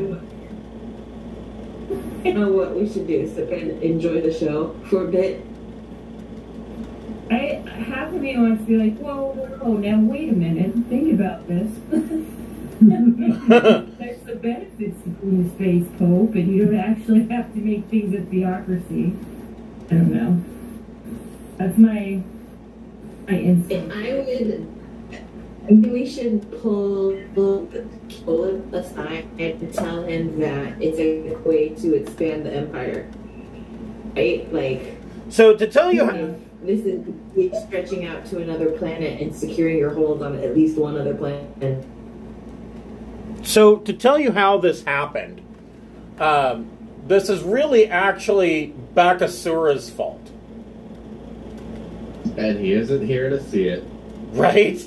know what we should do. So kind of enjoy the show for a bit. Half of me wants to be like, whoa, now wait a minute, think about this. There's the benefits to being a space pope, and you don't actually have to make things a theocracy. I don't know. That's my instinct. We should pull aside and tell him that it's a way to expand the empire, right? Like, so to tell you, this is stretching out to another planet and securing your hold on at least one other planet. So to tell you how this happened, this is really actually Bakasura's fault, and he isn't here to see it, right?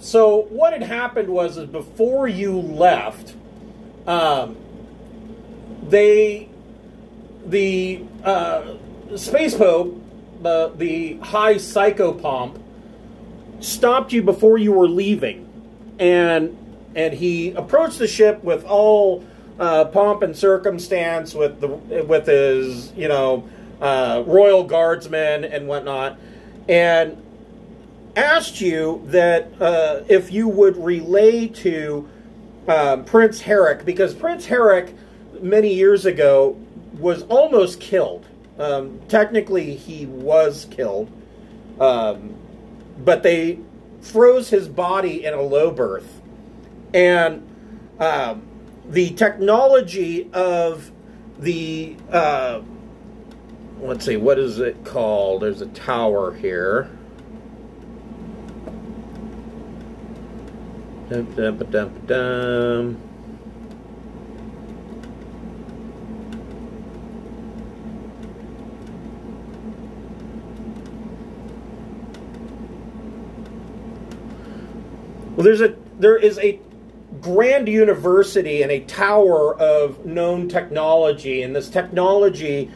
So what had happened was, is before you left, the space pope, the high psychopomp, stopped you before you were leaving, and he approached the ship with all pomp and circumstance, with his royal guardsmen and whatnot, and asked you that if you would relay to Prince Herrick, because Prince Herrick many years ago was almost killed. Technically, he was killed, but they froze his body in a low berth, and the technology of the let's see, what is it called? There's a tower here. Well, there is a grand university and a tower of known technology, and this technology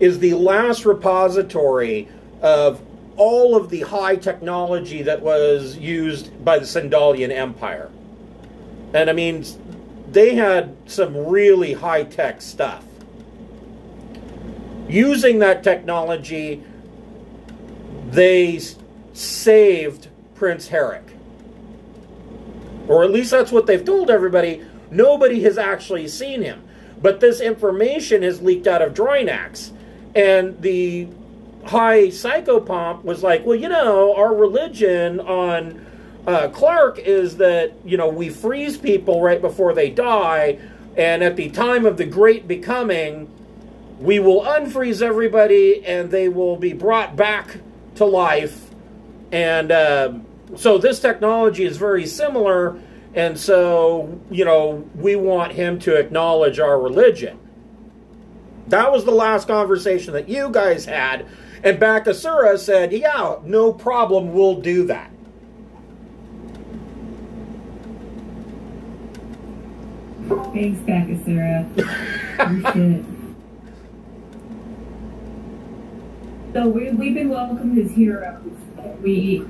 is the last repository of all of the high technology that was used by the Sandalian Empire. And I mean, they had some really high-tech stuff. Using that technology, they saved Prince Herrick. Or at least that's what they've told everybody. Nobody has actually seen him. But this information has leaked out of Drinax. And the high psychopomp was like, well, our religion on Clark is that, we freeze people right before they die, and at the time of the Great Becoming, we will unfreeze everybody, and they will be brought back to life. And so this technology is very similar, and so, we want him to acknowledge our religion. That was the last conversation that you guys had. And Bakasura said, yeah, no problem, we'll do that. Thanks, Bakasura. So we've been welcomed as heroes. We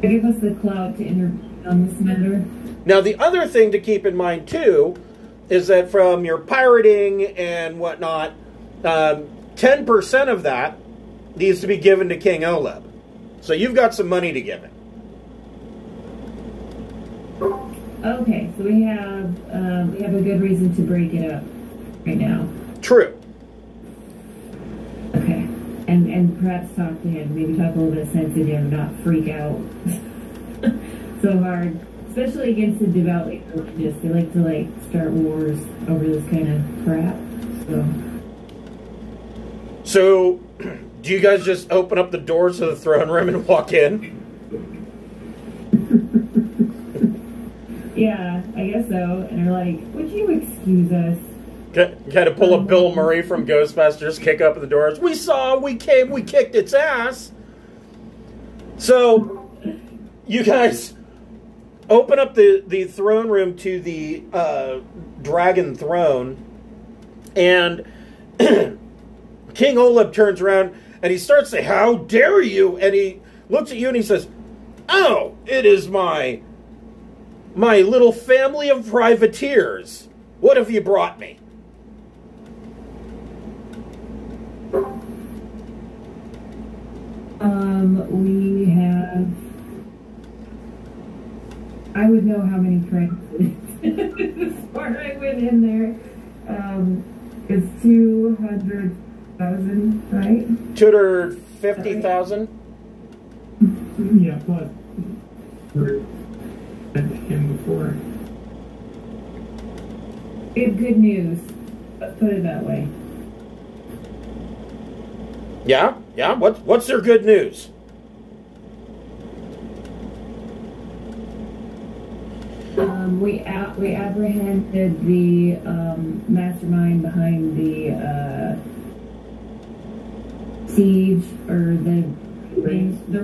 give us the clout to intervene on this matter. Now, the other thing to keep in mind, too, is that from your pirating and whatnot, 10% of that needs to be given to King Oleb. So you've got some money to give him. Okay, so we have a good reason to break it up right now. True. Okay, and perhaps talk to him. Maybe talk a little bit of sense in him, not freak out so hard. Especially against the devout religious, they like to start wars over this kind of crap. So, do you guys just open up the doors of the throne room and walk in? Yeah, I guess so. And they're like, "Would you excuse us?" Kind of pull a Bill Murray from Ghostbusters, kick up the doors. We saw, we came, we kicked its ass. So, you guys open up the throne room to the dragon throne, and King Oleb turns around and he starts to say, "How dare you?" And he looks at you and he says, "Oh, it is my little family of privateers. What have you brought me?" We have... I would know how many credits before I went in there. It's 200,000, right? 250,000? Yeah, plus. Before. We have good news. Let's put it that way. Yeah, yeah. What's their good news? We apprehended the mastermind behind the siege or the raids. The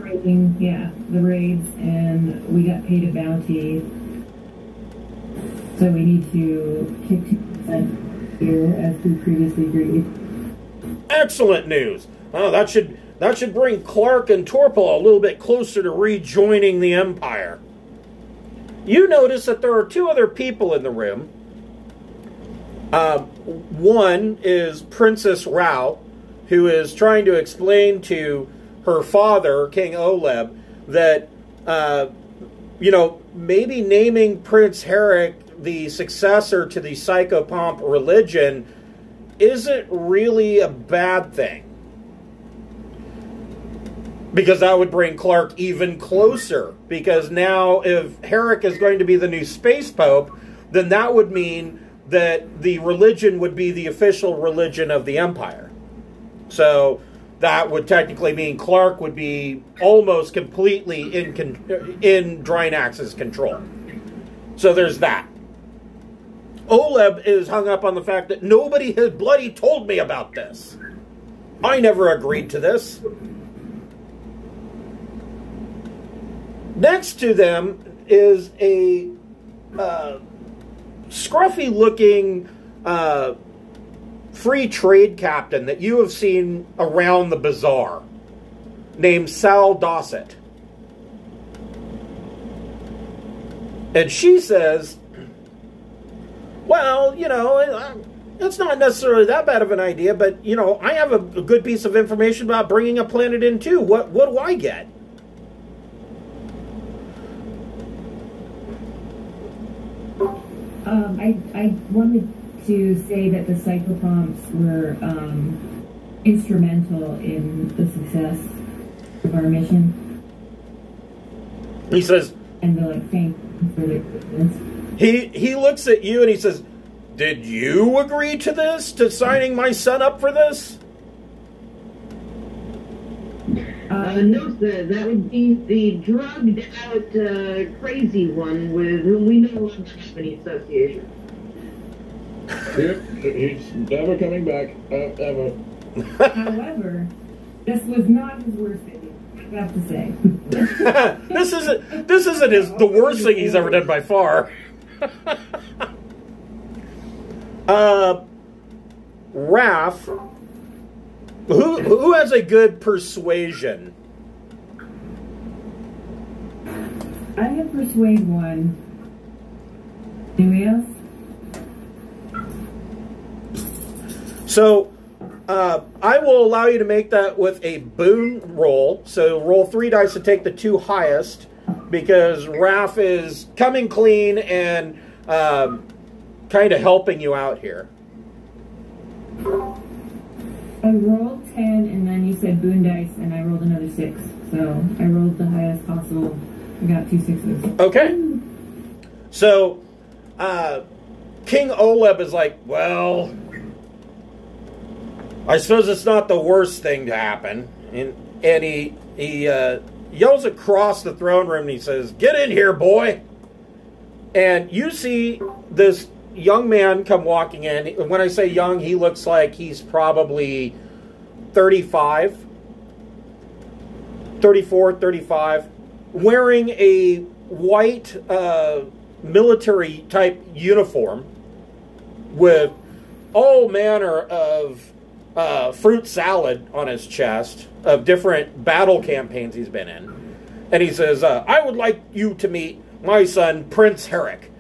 raids, and we got paid a bounty. So we need to kick 2% here, as we previously agreed. Excellent news. Oh, that should bring Clark and Torpal a little bit closer to rejoining the Empire. You notice that there are two other people in the room. One is Princess Rao, who is trying to explain to her father, King Oleb, that, you know, maybe naming Prince Herrick the successor to the psychopomp religion isn't really a bad thing. Because that would bring Clark even closer. Because now if Herrick is going to be the new space pope, then that would mean that the religion would be the official religion of the Empire. So that would technically mean Clark would be almost completely in Drinax's control. So there's that. Oleb is hung up on the fact that nobody has bloody told me about this. I never agreed to this. Next to them is a scruffy-looking free trade captain that you have seen around the bazaar named Sal Dossett. And she says, well, you know, it's not necessarily that bad of an idea, but, you know, I have a good piece of information about bringing a planet in, too. What do I get? I wanted to say that the psychopomps were instrumental in the success of our mission. He says... And they're like, thank you for their goodness. He looks at you and he says, did you agree to this? To signing my son up for this? No, sir. That would be the drugged-out, crazy one with whom we no longer have any association. Yep, he's never coming back. Ever. However, this was not his worst video, I have to say. This isn't the worst thing he's ever done by far. Raph, who has a good persuasion? I can persuade one. Anybody else? So, I will allow you to make that with a boon roll. So roll 3 dice to take the 2 highest, because Raph is coming clean and kind of helping you out here. I rolled 10, and then you said boon dice, and I rolled another 6. So I rolled the highest possible. I got 2 6s. Okay. So, King Oleb is like, well, I suppose it's not the worst thing to happen. And he yells across the throne room and he says, "Get in here, boy!" And you see this young man come walking in. When I say young, he looks like he's probably 35, 34, 35, wearing a white military-type uniform with all manner of fruit salad on his chest of different battle campaigns he's been in. And he says, "I would like you to meet my son, Prince Herrick."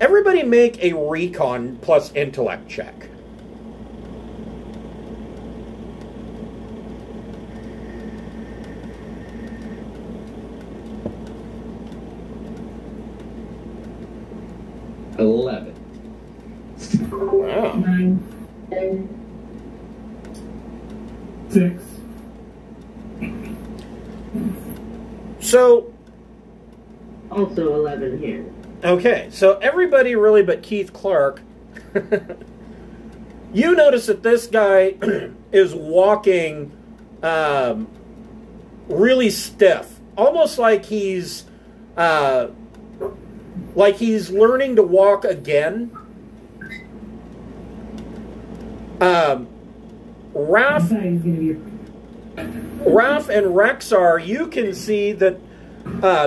Everybody make a recon plus intellect check. Wow. 9, 6. So. Also 11 here. Okay, so everybody really but Keith Clark. You notice that this guy is walking really stiff. Almost like he's learning to walk again. Raph and Rexar, you can see that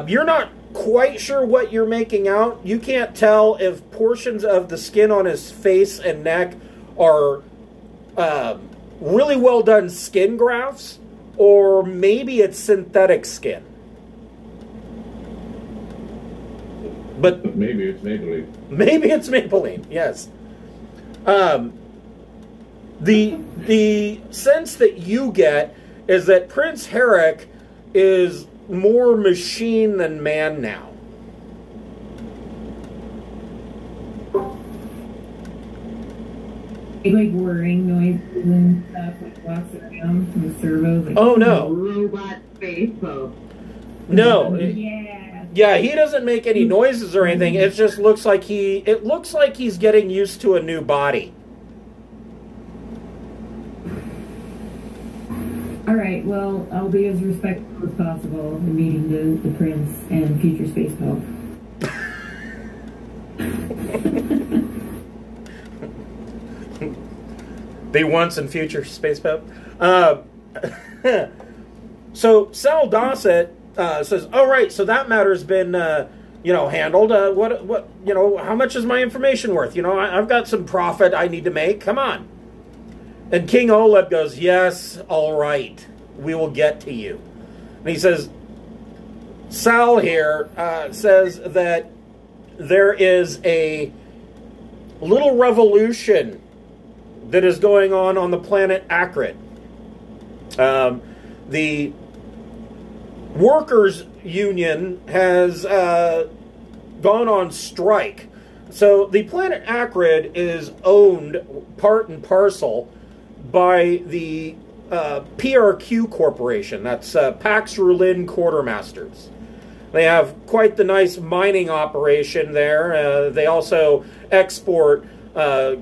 you're not quite sure what you're making out. You can't tell if portions of the skin on his face and neck are really well done skin grafts, or maybe it's synthetic skin. But maybe it's Maybelline. Maybe it's Maybelline, yes. The sense that you get is that Prince Herrick is more machine than man now. He's like whirring noises and stuff, like walks around from the servo. Like, oh no! Robot faithful. No. Yeah. Yeah, he doesn't make any noises or anything. It just looks like he. It looks like he's getting used to a new body. All right, well, I'll be as respectful as possible in meeting the prince and future space pope. The once and future space pope. So Sal Dossett says, "All right, so that matter's been, handled. What, how much is my information worth? I've got some profit I need to make. Come on." And King Oleb goes, "Yes, all right. We will get to you." And he says, "Sal here says that there is a little revolution that is going on the planet Akrid. The workers' union has gone on strike. So the planet Akrid is owned part and parcel by the PRQ Corporation. That's Pax Rulin Quartermasters. They have quite the nice mining operation there. They also export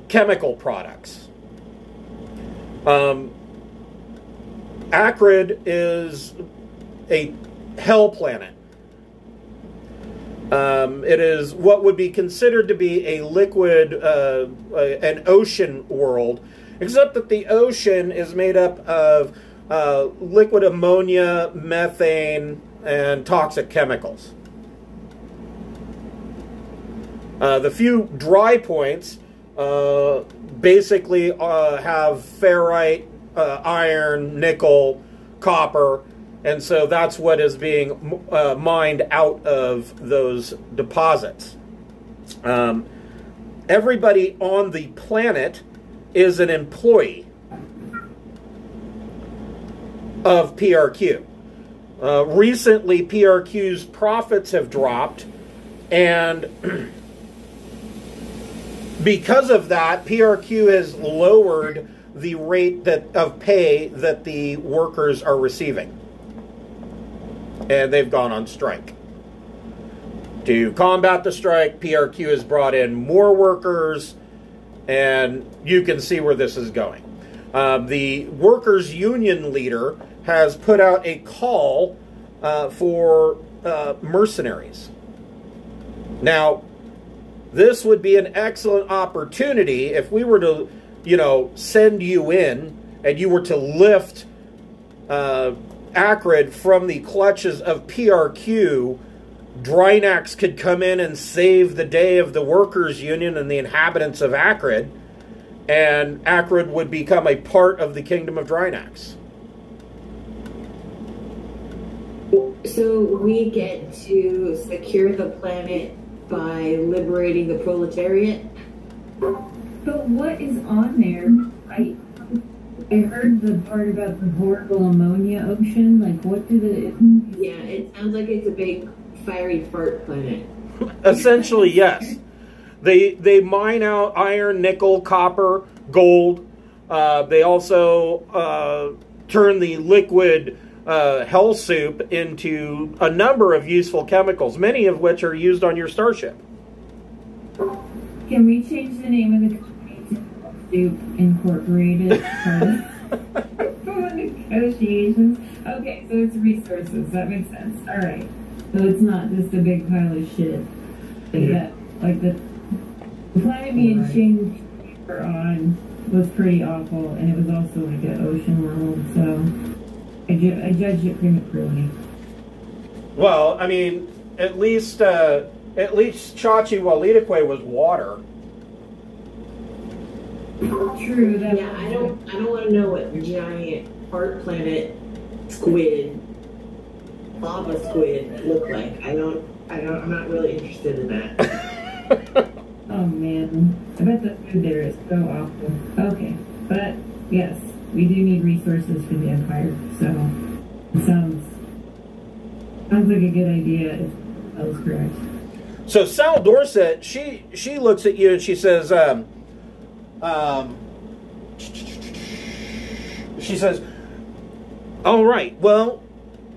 chemical products. Akrid is a hell planet. It is what would be considered to be a liquid, an ocean world, except that the ocean is made up of liquid ammonia, methane, and toxic chemicals. The few dry points basically have ferrite, iron, nickel, copper, and so that's what is being mined out of those deposits. Everybody on the planet is an employee of PRQ. Recently, PRQ's profits have dropped, and because of that, PRQ has lowered the rate of pay that the workers are receiving. And they've gone on strike. To combat the strike, PRQ has brought in more workers, and you can see where this is going. The workers' union leader has put out a call for mercenaries. Now, this would be an excellent opportunity if we were to, you know, send you in and you were to lift Akrid from the clutches of PRQ. Drinax could come in and save the day of the workers' union and the inhabitants of Akrid, and Akrid would become a part of the Kingdom of Drinax. So we get to secure the planet by liberating the proletariat? But what is on there? I heard the part about the horrible ammonia ocean. Like, what did it... Yeah, it sounds like it's a big... fiery fart planet. Essentially, yes. They mine out iron, nickel, copper, gold. They also turn the liquid hell soup into a number of useful chemicals, many of which are used on your starship. Can we change the name of the company to Hell Soup Incorporated? For negotiations. Okay, so it's resources. That makes sense. All right. So it's not just a big pile of shit. Like that, like the planet me and Ching were on was pretty awful, and it was also like an ocean world. So I judged it prematurely. Well, I mean, at least Chachi Walitakwe was water. True. That yeah, I don't want to know what giant heart planet squid. Lava squid look like. I'm not really interested in that. Oh man, I bet the food there is so awful. Okay, but yes, we do need resources for the empire. So it sounds like a good idea. If that was correct. So Sal Dossett, she looks at you and she says, she says, all right, well.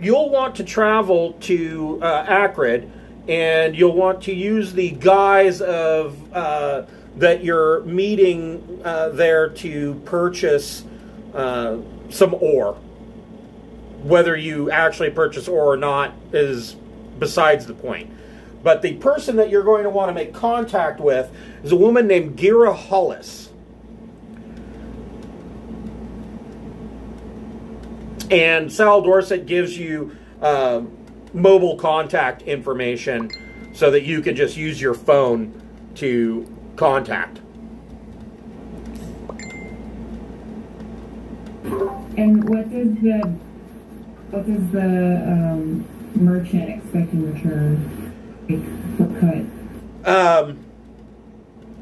You'll want to travel to Akrid, and you'll want to use the guise of that you're meeting there to purchase some ore. Whether you actually purchase ore or not is besides the point. But the person that you're going to want to make contact with is a woman named Gira Hollis. And Sal Dossett gives you mobile contact information so that you can just use your phone to contact. And what does the merchant expect in return? What cut?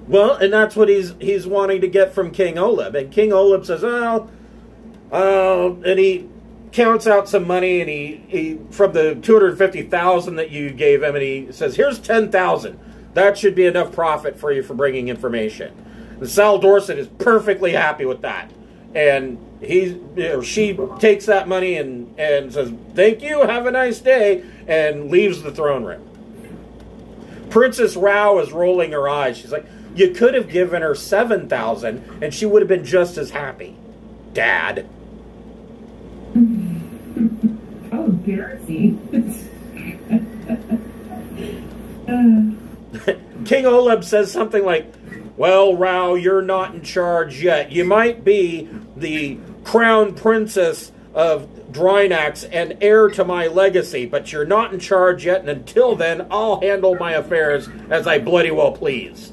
Well, and that's what he's wanting to get from King Oleb. And King Oleb says, "Oh," and he counts out some money, and he from the 250,000 that you gave him, and he says, "Here's 10,000. That should be enough profit for you for bringing information." And Sal Dossett is perfectly happy with that, and she takes that money and says, "Thank you. Have a nice day," and leaves the throne room. Princess Rao is rolling her eyes. She's like, "You could have given her 7,000, and she would have been just as happy, Dad." How embarrassing. King Oleb says something like, "Well, Rao, you're not in charge yet. You might be the crown princess of Drinax and heir to my legacy, but you're not in charge yet, and until then, I'll handle my affairs as I bloody well please."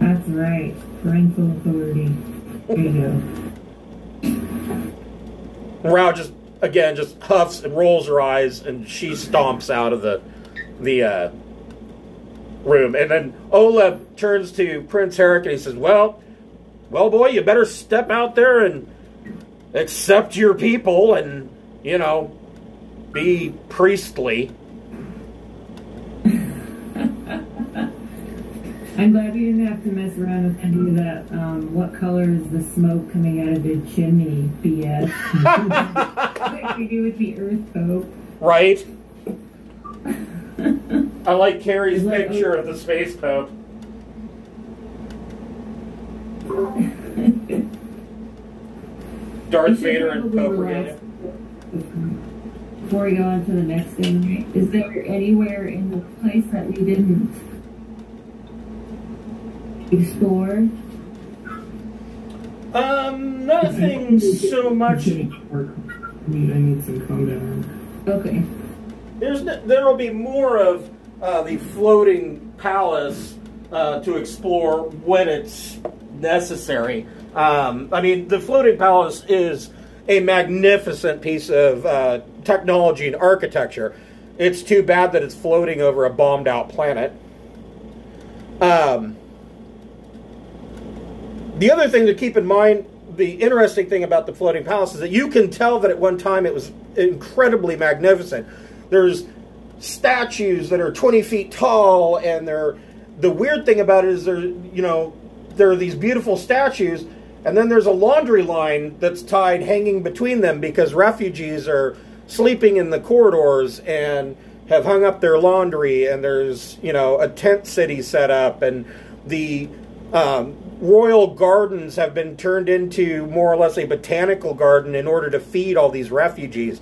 That's Right, parental authority. There you go. Rao just, again, just huffs and rolls her eyes, and she stomps out of the room. And then Oleb turns to Prince Herrick and he says, well, boy, you better step out there and accept your people and, you know, be priestly. I'm glad we didn't have to mess around with any of that, what color is the smoke coming out of the chimney BS. Like we do with the Earth Pope. Right. I like Carrie's like picture of the Space Pope. Darth Vader and Pope were in it. Before we go on to the next thing, is there anywhere in the place that we didn't explore? Nothing so much. I need some calm down. Okay. There'll be more of the floating palace to explore when it's necessary. I mean, the floating palace is a magnificent piece of technology and architecture. It's too bad that it's floating over a bombed out planet. The other thing to keep in mind, the interesting thing about the floating palace, is that you can tell that at one time it was incredibly magnificent. There's statues that are 20 feet tall, and they're, the weird thing about it is there, you know, there are these beautiful statues, and then there's a laundry line that's tied hanging between them because refugees are sleeping in the corridors and have hung up their laundry, and there's, you know, a tent city set up, and the royal gardens have been turned into more or less a botanical garden in order to feed all these refugees.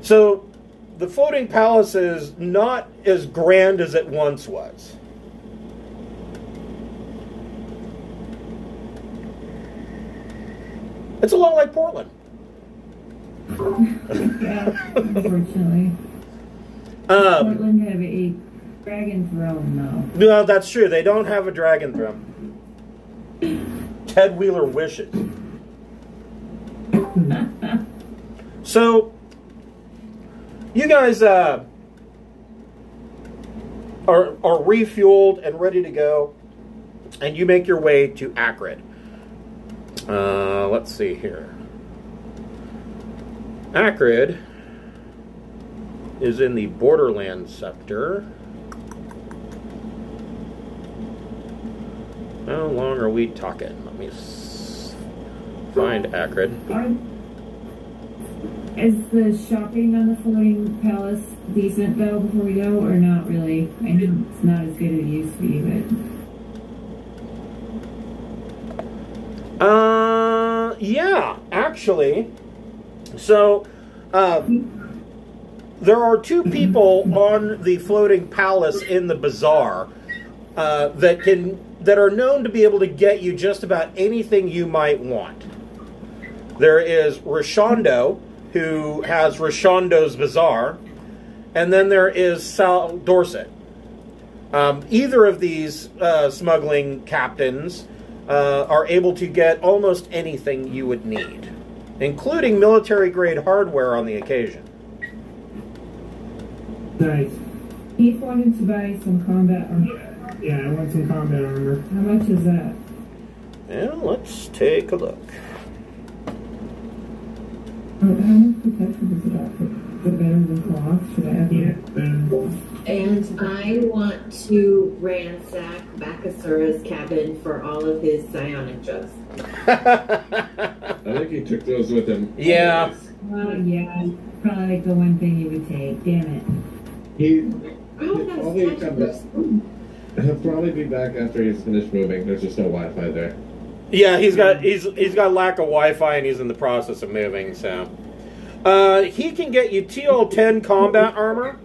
So the floating palace is not as grand as it once was. It's a lot like Portland. Yeah, unfortunately. Portland have a dragon throne, though. No, that's true. They don't have a dragon throne. Ted Wheeler wishes. So, you guys are refueled and ready to go, and you make your way to Akrid. Let's see here. Akrid is in the Borderland sector. How long are we talking? Let me find Akrid. Is the shopping on the floating palace decent though before we go, or not really? I know it's not as good as it used to be, but. Yeah, actually. So, there are two people on the floating palace in the bazaar that are known to be able to get you just about anything you might want. There is Rishondo, who has Rishondo's Bazaar, and then there is Sal Dossett. Either of these smuggling captains are able to get almost anything you would need, including military-grade hardware on the occasion. Nice. Keith wanted to buy some combat armor. Yeah, I want some combat armor. How much is that? Well, let's take a look. How much protection is it at? The better than cloth? Should I have it? And I want to ransack Bakasura's cabin for all of his psionic drugs. I think he took those with him. Yeah. Well, yeah. Probably like the one thing you would take. Damn it. He'll probably be back after he's finished moving. There's just no Wi-Fi there. Yeah, he's got lack of Wi-Fi, and he's in the process of moving. So he can get you TL10 combat armor.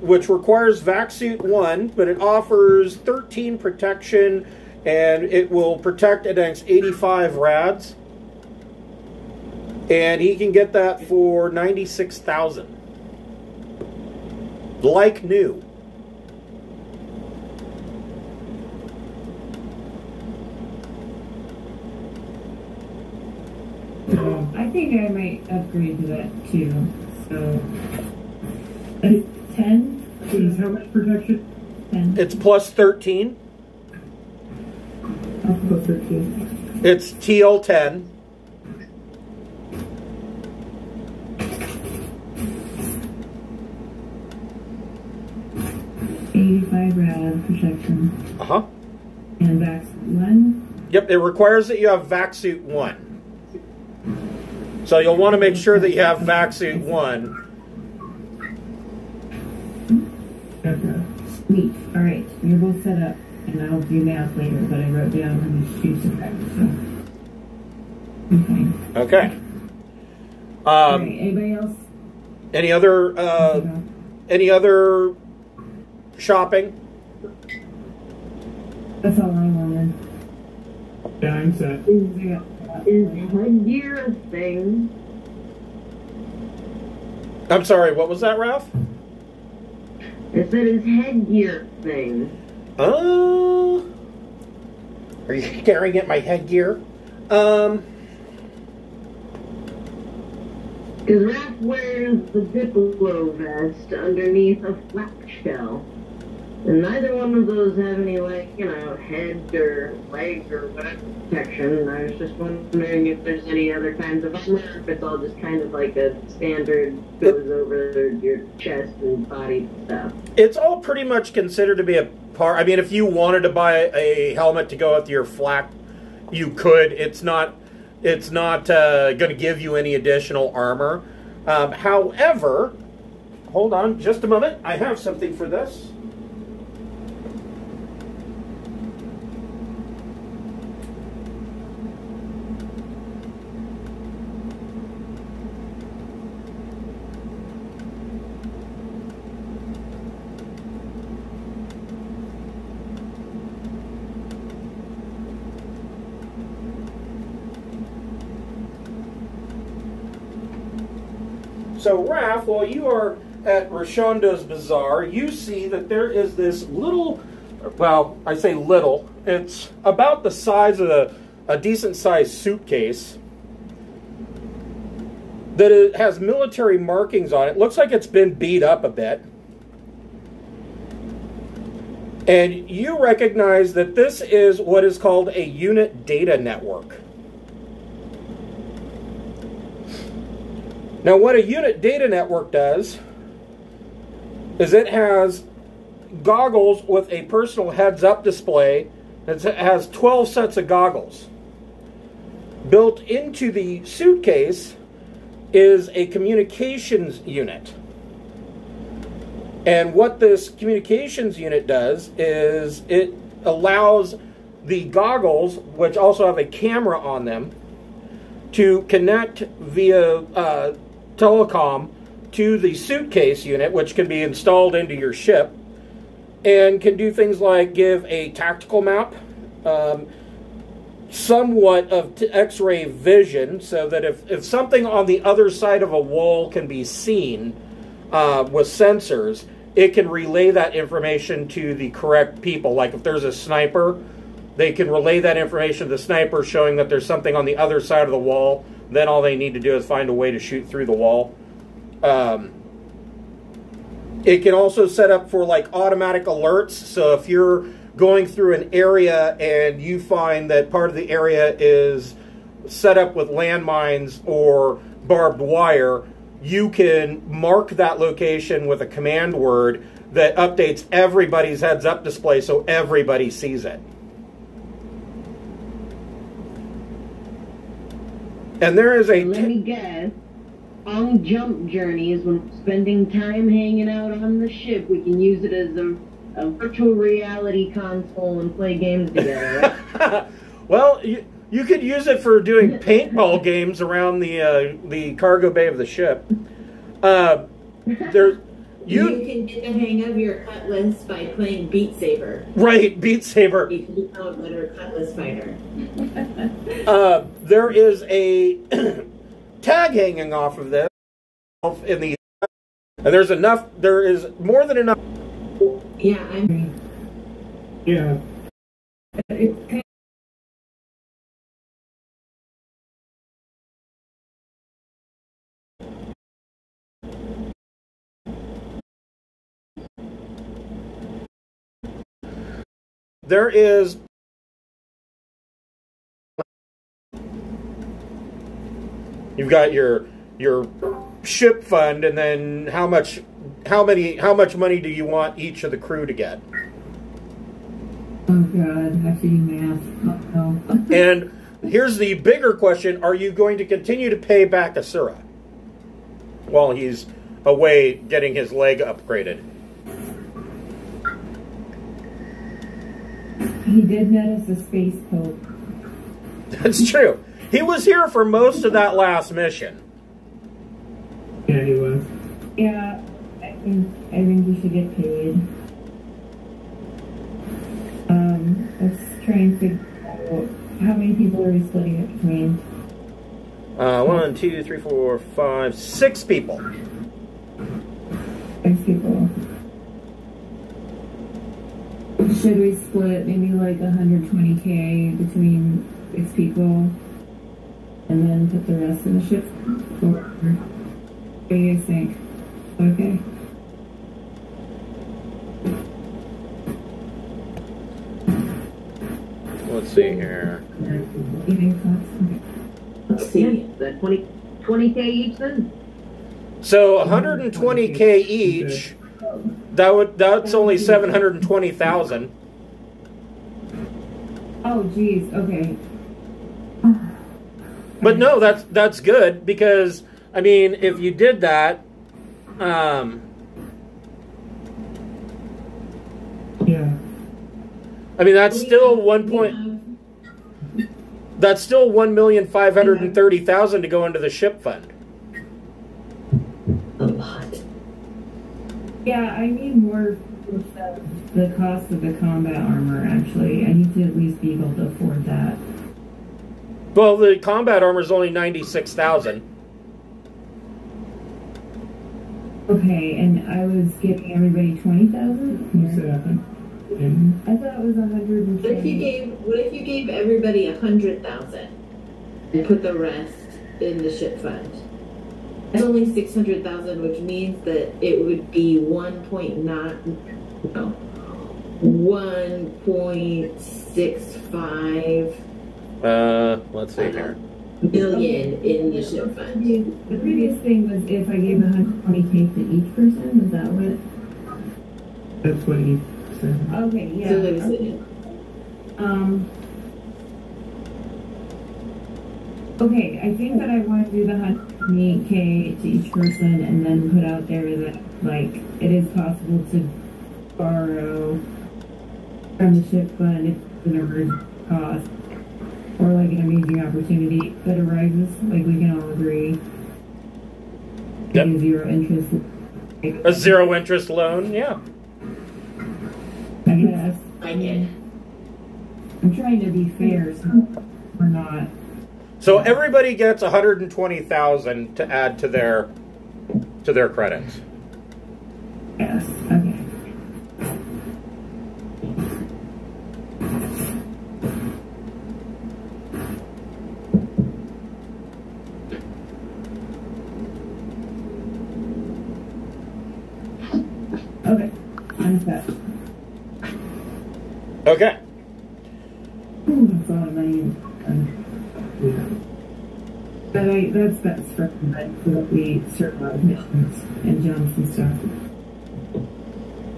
Which requires Vac Suit 1, but it offers 13 protection, and it will protect against 85 rads. And he can get that for 96,000. Like new. I might upgrade to that too. So 10. Is how much protection? 10. It's plus 13. I'll go 13. It's TL 10. Rad protection. Uh huh. And vac suit 1. Yep, it requires that you have vac suit 1. So you'll want to make sure that you have vac suit 1. Okay. Neat. All right, you're both set up, and I'll do math later. But I wrote down how much juice to practice. So. Okay. Okay. All right, anybody else? Any other? Any other? Shopping. That's all I wanted. Yeah, I'm set. Is the gear thing? I'm sorry. What was that, Raph? I said his headgear thing. Oh. Are you staring at my headgear? Because Raph wears the Diplo vest underneath a flap shell. And neither one of those have any, like, you know, head or leg or whatever protection. And I was just wondering if there's any other kinds of armor, if it's all just kind of like a standard goes over your chest and body stuff. It's all pretty much considered to be a part. I mean, if you wanted to buy a helmet to go with your flak, you could. It's not going to give you any additional armor. However, hold on just a moment. I have something for this. So, Raph, while you are at Rashondo's Bazaar, you see that there is this little, well, I say little, it's about the size of a decent-sized suitcase that it has military markings on it. Looks like it's been beat up a bit. And you recognize that this is what is called a unit data network. Now, what a unit data network does is it has goggles with a personal heads-up display. It has 12 sets of goggles. Built into the suitcase is a communications unit. And what this communications unit does is it allows the goggles, which also have a camera on them, to connect via telecom to the suitcase unit, which can be installed into your ship, and can do things like give a tactical map, somewhat of X-ray vision, so that if something on the other side of a wall can be seen with sensors, it can relay that information to the correct people. Like if there's a sniper, they can relay that information to the sniper, showing that there's something on the other side of the wall. Then all they need to do is find a way to shoot through the wall. It can also set up for like automatic alerts. So if you're going through an area and you find that part of the area is set up with landmines or barbed wire, you can mark that location with a command word that updates everybody's heads-up display so everybody sees it. And there is a... Let me guess, on jump journeys, when spending time hanging out on the ship, we can use it as a virtual reality console and play games together, right? Well, you could use it for doing paintball games around the cargo bay of the ship. You can get the hang of your Cutlass by playing Beat Saber. Right, Beat Saber. You can become a better Cutlass fighter. There is a tag hanging off of this in the, and there's enough. There is more than enough. Yeah, I'm. Yeah. It's kind of There is... You've got your ship fund, and then how much money do you want each of the crew to get? Oh God, I see math. Oh. And here's the bigger question: are you going to continue to pay back Asura while he's away getting his leg upgraded? He did notice the space pope. That's true. He was here for most of that last mission. Yeah, he was. Yeah, I think we should get paid. Let's try and figure out how many people are we splitting it between. 6 people. 6 people. Should we split maybe like 120K between 6 people? And then put the rest in the ship. What do you guys think? Okay. Let's see here. Let's see. The 20K each then? So 120K each. That's only 720,000. Oh geez, okay. But no, that's good, because I mean, if you did that, yeah. I mean, that's still that's still 1,530,000 to go into the ship fund. A lot. Yeah, I need more of the cost of the combat armor. Actually, I need to at least be able to afford that. Well, the combat armor is only 96,000. Okay, and I was giving everybody 20,000. Mm-hmm. I thought it was 100. What if you gave everybody 100,000 and put the rest in the ship fund? That's only 600,000, which means that it would be 1.65. Let's see here. Million in the ship fund. The previous thing was if I gave 120K to each person, is that what? That's what he said. Okay, yeah. So there's okay, I think that I want to do the 120K to each person and then put out there that, like, it is possible to borrow from the ship fund if it's an emergency cost. Or like an amazing opportunity that arises, like we can all agree. Yep. A zero interest loan, yeah. I guess. I did. I'm trying to be fair, so we're not. So everybody gets 120,000 to add to their credits. Yes. Okay. Okay. That's best for that we survive missions and jumps and stuff.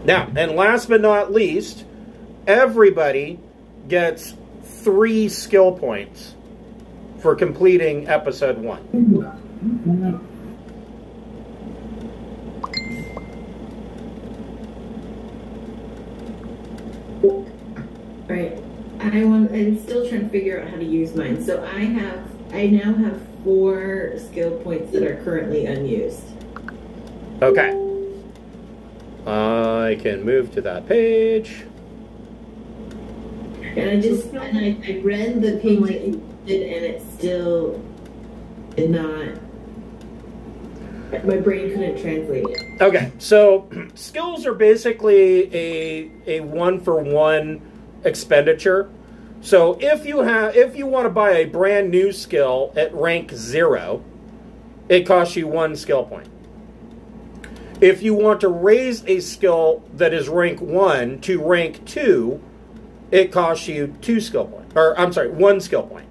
Now, and last but not least, everybody gets 3 skill points for completing episode 1. Mm-hmm. Right, I'm still trying to figure out how to use mine. So I now have 4 skill points that are currently unused. Okay. I can move to that page. And I read the page that you did, and it still did not. My brain couldn't translate it. Okay, so skills are basically a one-for-one expenditure. So if you want to buy a brand new skill at rank 0, it costs you 1 skill point. If you want to raise a skill that is rank 1 to rank 2, it costs you 2 skill points. Or, I'm sorry, 1 skill point.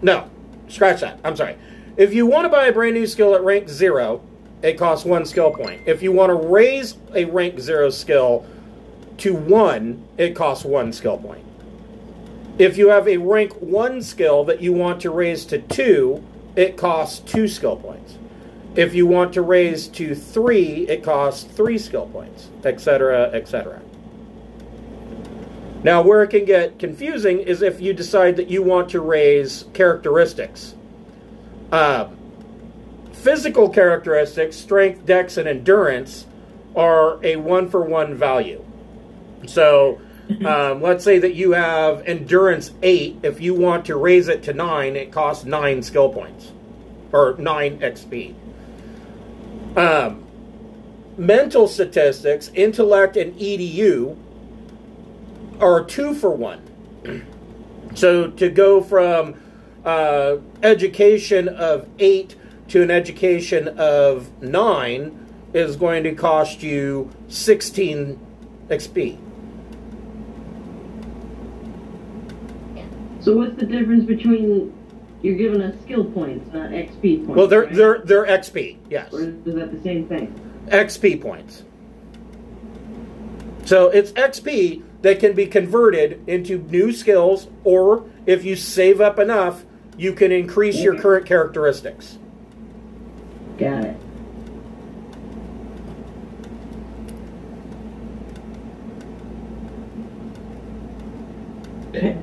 No, scratch that. I'm sorry. If you want to buy a brand new skill at rank 0, it costs 1 skill point. If you want to raise a rank 0 skill to 1, it costs 1 skill point. If you have a rank 1 skill that you want to raise to 2, it costs 2 skill points. If you want to raise to 3, it costs 3 skill points, etc., etc. Now, where it can get confusing is if you decide that you want to raise characteristics. Physical characteristics, strength, dex, and endurance are a 1-for-1 value. So, let's say that you have endurance 8. If you want to raise it to 9, it costs 9 skill points. Or 9 XP. Mental statistics, intellect, and EDU are 2-for-1. So to go from education of 8 to an education of 9 is going to cost you 16 XP. So what's the difference between, you're giving us skill points, not XP points? Well, they're XP, yes. Or is that the same thing? XP points. So it's XP that can be converted into new skills, or if you save up enough, you can increase your current characteristics. Got it. Okay.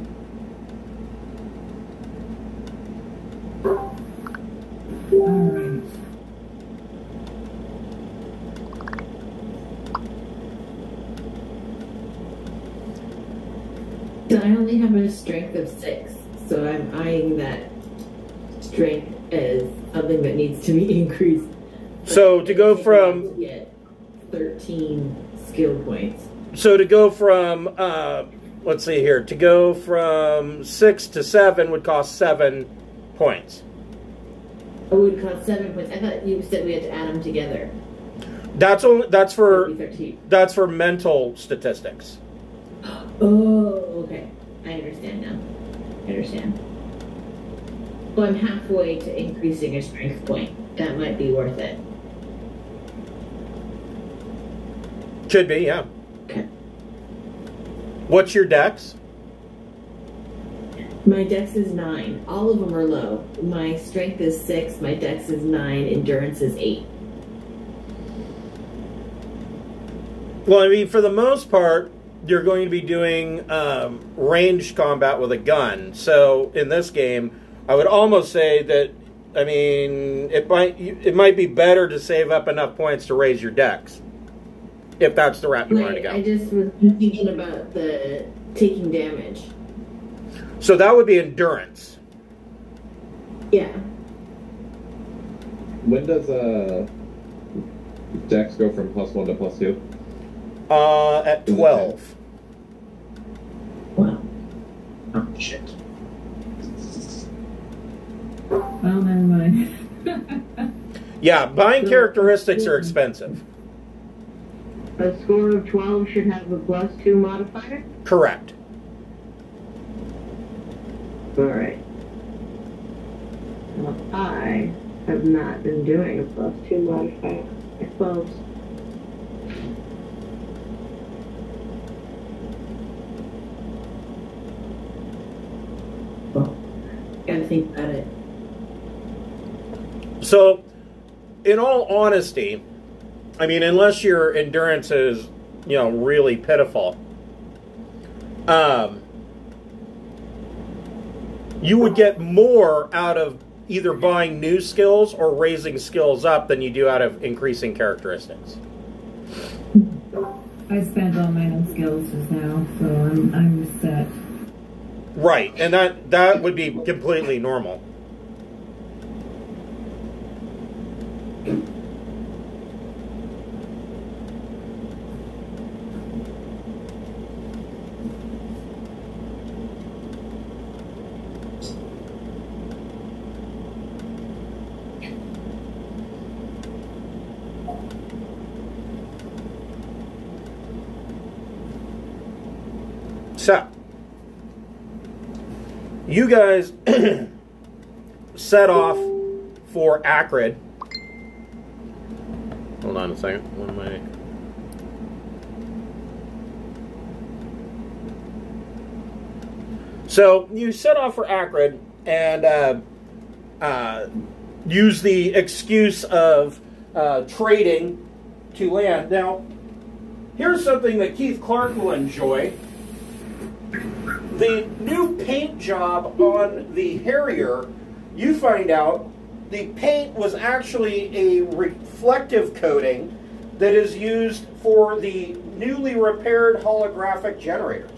So I only have a strength of 6, so I'm eyeing that strength as something that needs to be increased. But so to go from 13 skill points. So to go from let's see here, to go from 6 to 7 would cost 7 points. Oh, it would cost 7 points. I thought you said we had to add them together. That's only, that's for mental statistics. Oh, okay. I understand now. I understand. Well, I'm halfway to increasing a strength point. That might be worth it. Should be, yeah. Okay. What's your dex? My dex is 9. All of them are low. My strength is 6. My dex is 9. Endurance is 8. Well, I mean, for the most part, you're going to be doing ranged combat with a gun. So in this game, I would almost say that, I mean, it might be better to save up enough points to raise your dex, if that's the route you want to go. I just was thinking about the taking damage. So that would be endurance. Yeah. When does dex go from +1 to +2? At 12. Wow. Oh, shit. Well, never mind. Yeah, buying characteristics are expensive. A score of 12 should have a +2 modifier? Correct. Alright. Well, I have not been doing a +2 modifier at 12. Well, gotta think about it. So, in all honesty, I mean, unless your endurance is, you know, really pitiful, you would get more out of either buying new skills or raising skills up than you do out of increasing characteristics. I spent all my own skills just now, so I'm set. Right, and that would be completely normal. So, you guys set off for Akrid. Hold on a second. What am I... So you set off for Akrid and use the excuse of trading to land. Now, here's something that Keith Clark will enjoy. The new paint job on the Harrier, you find out the paint was actually a reflective coating that is used for the newly repaired holographic generators.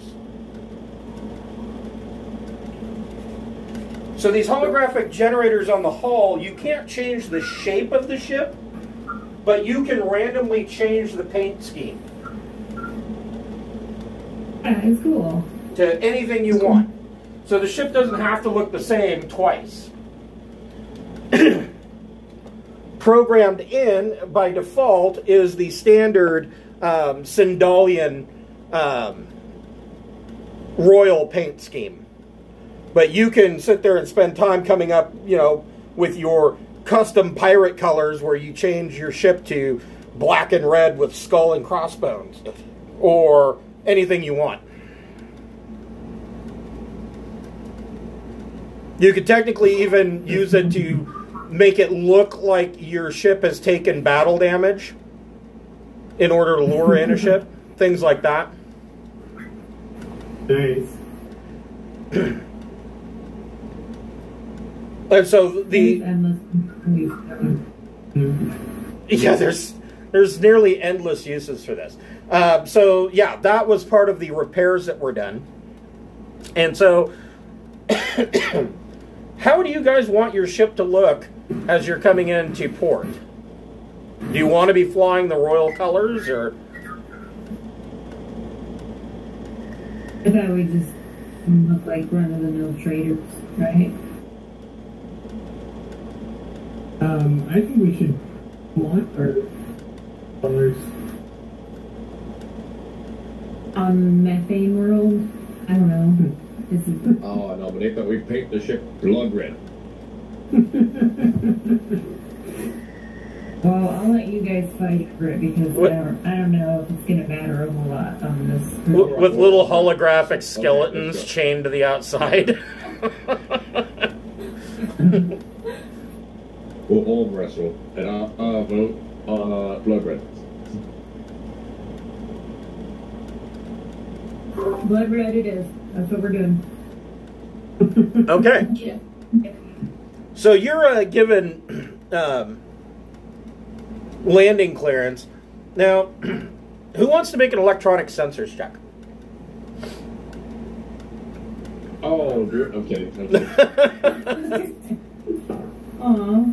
So these holographic generators on the hull, you can't change the shape of the ship, but you can randomly change the paint scheme. That is cool. To anything you want. So the ship doesn't have to look the same twice. Programmed in, by default, is the standard Sindalian royal paint scheme. But you can sit there and spend time coming up, you know, with your custom pirate colors where you change your ship to black and red with skull and crossbones. Or anything you want. You could technically even use it to make it look like your ship has taken battle damage in order to lure in a ship. Things like that. Nice. And so the... Yeah, there's nearly endless uses for this. So, yeah, that was part of the repairs that were done. And so... How do you guys want your ship to look as you're coming into port? Do you want to be flying the royal colors, or? I thought we just look like run-of-the-mill traders, right? I think we should want our colors. On methane world? I don't know. Oh, no, but they thought we paint the ship blood red. Well, I'll let you guys fight for it because I don't know if it's going to matter a whole lot on this. With little holographic skeletons chained to the outside. We'll all wrestle and I'll vote blood red. Blood red it is. That's what we're doing. Okay. Yeah. So you're given landing clearance. Now, who wants to make an electronic sensors check? Oh, dude. Okay. Okay. Aw,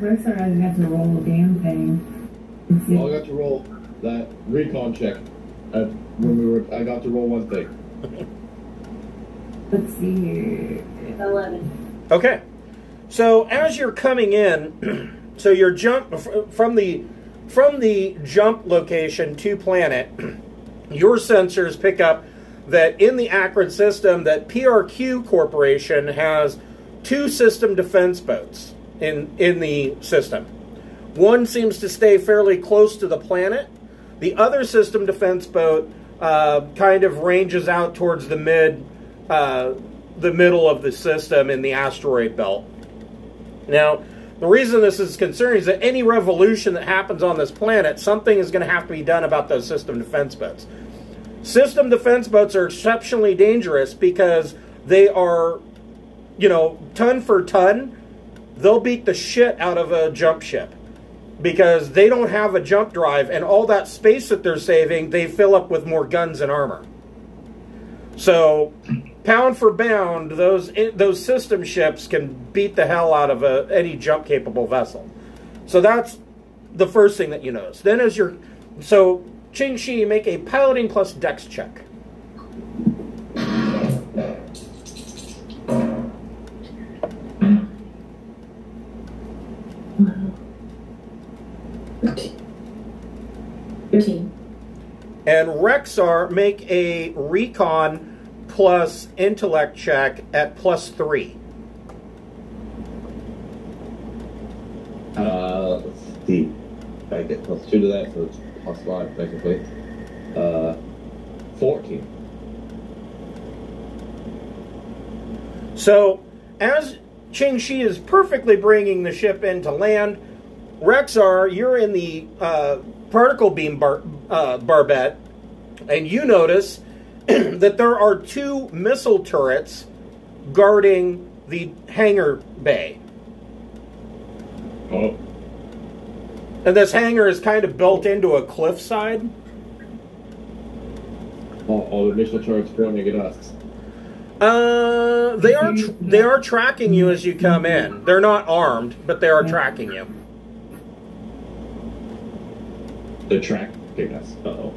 Rexar hasn't got to roll a damn thing. Well, I got to roll that recon check. I got to roll one thing. Let's see here. 11. Okay. So as you're coming in, so your jump from the jump location to planet, your sensors pick up that in the Akrid system that PRQ Corporation has two system defense boats in the system. One seems to stay fairly close to the planet. The other system defense boat kind of ranges out towards the middle of the system in the asteroid belt. Now, the reason this is concerning is that any revolution that happens on this planet, something is going to have to be done about those system defense boats. System defense boats are exceptionally dangerous because they are, you know, ton for ton, they'll beat the shit out of a jump ship. Because they don't have a jump drive, and all that space that they're saving, they fill up with more guns and armor. So, pound for pound, those system ships can beat the hell out of any jump-capable vessel. So that's the first thing that you notice. Then as you're... So, Ching Shih, make a piloting plus dex check. and Rexar make a recon plus intellect check at +3. Let's see. I get +2 to that, so it's +5 technically. 14. So, as Ching Shih is perfectly bringing the ship into land, Rexar, you're in the particle beam barbette, and you notice that there are 2 missile turrets guarding the hangar bay. Oh. And this hangar is kind of built into a cliffside. All the missile turrets pointing at us. They are tracking you as you come in. They're not armed, but they are tracking you. They're tracking us. Uh-oh.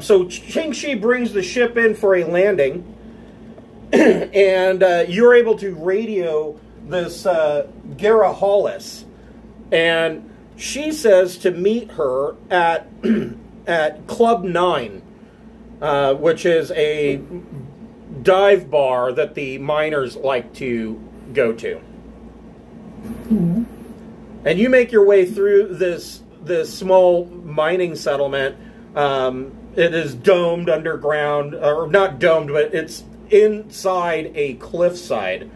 So Ching Shih brings the ship in for a landing, and you're able to radio this Gira Hollis, and she says to meet her at at Club Nine, which is a dive bar that the miners like to go to. Mm-hmm. And you make your way through this small mining settlement. It is domed underground, or not domed, but it's inside a cliffside.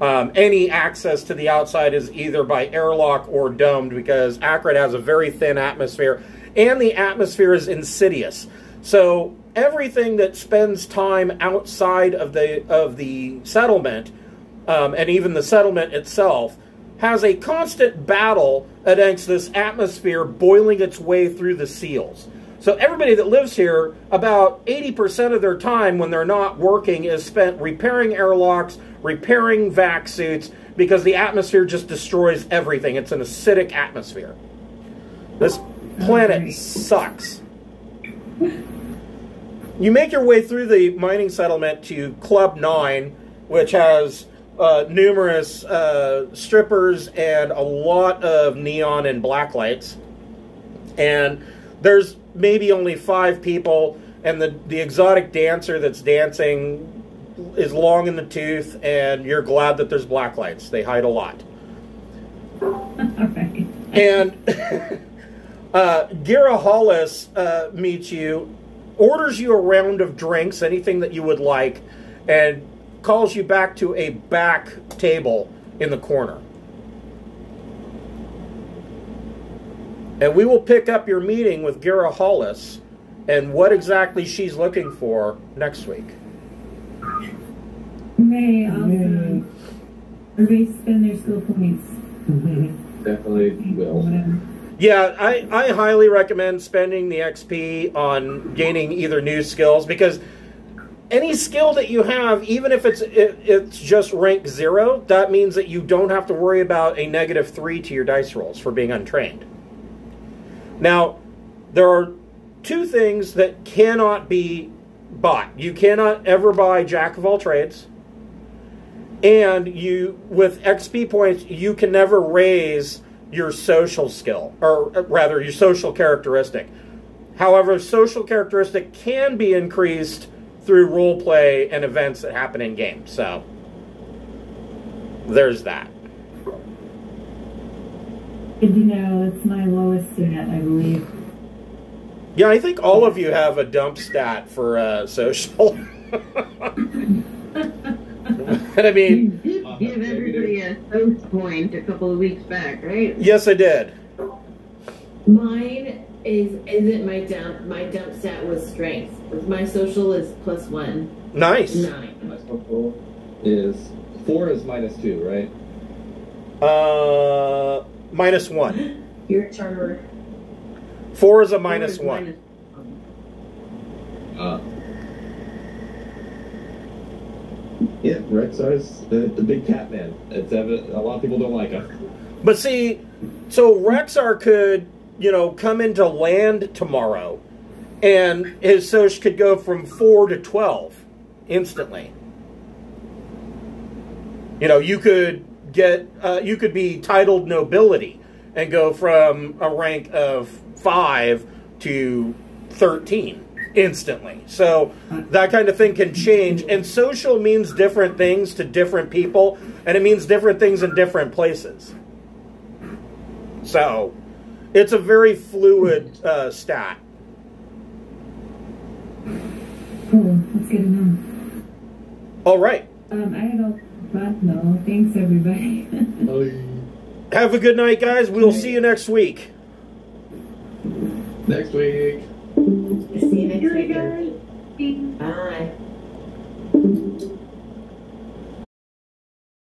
Any access to the outside is either by airlock or domed, because Akrid has a very thin atmosphere, and the atmosphere is insidious. So everything that spends time outside of the settlement, and even the settlement itself, has a constant battle against this atmosphere boiling its way through the seals. So everybody that lives here, about 80% of their time when they're not working is spent repairing airlocks, repairing vac suits, because the atmosphere just destroys everything. It's an acidic atmosphere. This planet sucks. You make your way through the mining settlement to Club 9, which has numerous strippers and a lot of neon and black lights. And there's maybe only 5 people, and the exotic dancer that's dancing is long in the tooth, and you're glad that there's black lights. They hide a lot. All right. And Gira Hollis meets you, orders you a round of drinks, anything that you would like, and calls you back to a back table in the corner. And we will pick up your meeting with Gira Hollis and what exactly she's looking for next week. May also erase spend their skill points. Definitely will. Yeah, I highly recommend spending the XP on gaining either new skills, because any skill that you have, even if it's just rank 0, that means that you don't have to worry about a -3 to your dice rolls for being untrained. Now, there are 2 things that cannot be bought. You cannot ever buy Jack of all trades, and you, with XP points, you can never raise your social skill, or rather your social characteristic. However, social characteristic can be increased through role play and events that happen in game. So there's that. Good to know. It's my lowest stat, I believe. Yeah, I think all of you have a dump stat for social. And I mean, you did give everybody a social point a couple of weeks back, right? Yes, I did. Mine isn't my dump. My dump stat was strength. My social is +1. Nice. 9. My social is 4 is -2, right? -1. Your turn. 4 is a -1. Yeah, Rexar's the big cat man. It's evident a lot of people don't like him. But see, so Rexar could, you know, come into land tomorrow, and his social could go from 4 to 12 instantly. You know, you could get you could be titled nobility and go from a rank of 5 to 13 instantly. So that kind of thing can change, and social means different things to different people, and it means different things in different places. So it's a very fluid stat. Cool, that's good to know. All right. I don't know. Thanks, everybody. Have a good night, guys. We'll see you next week. Next week. See you next week. Bye.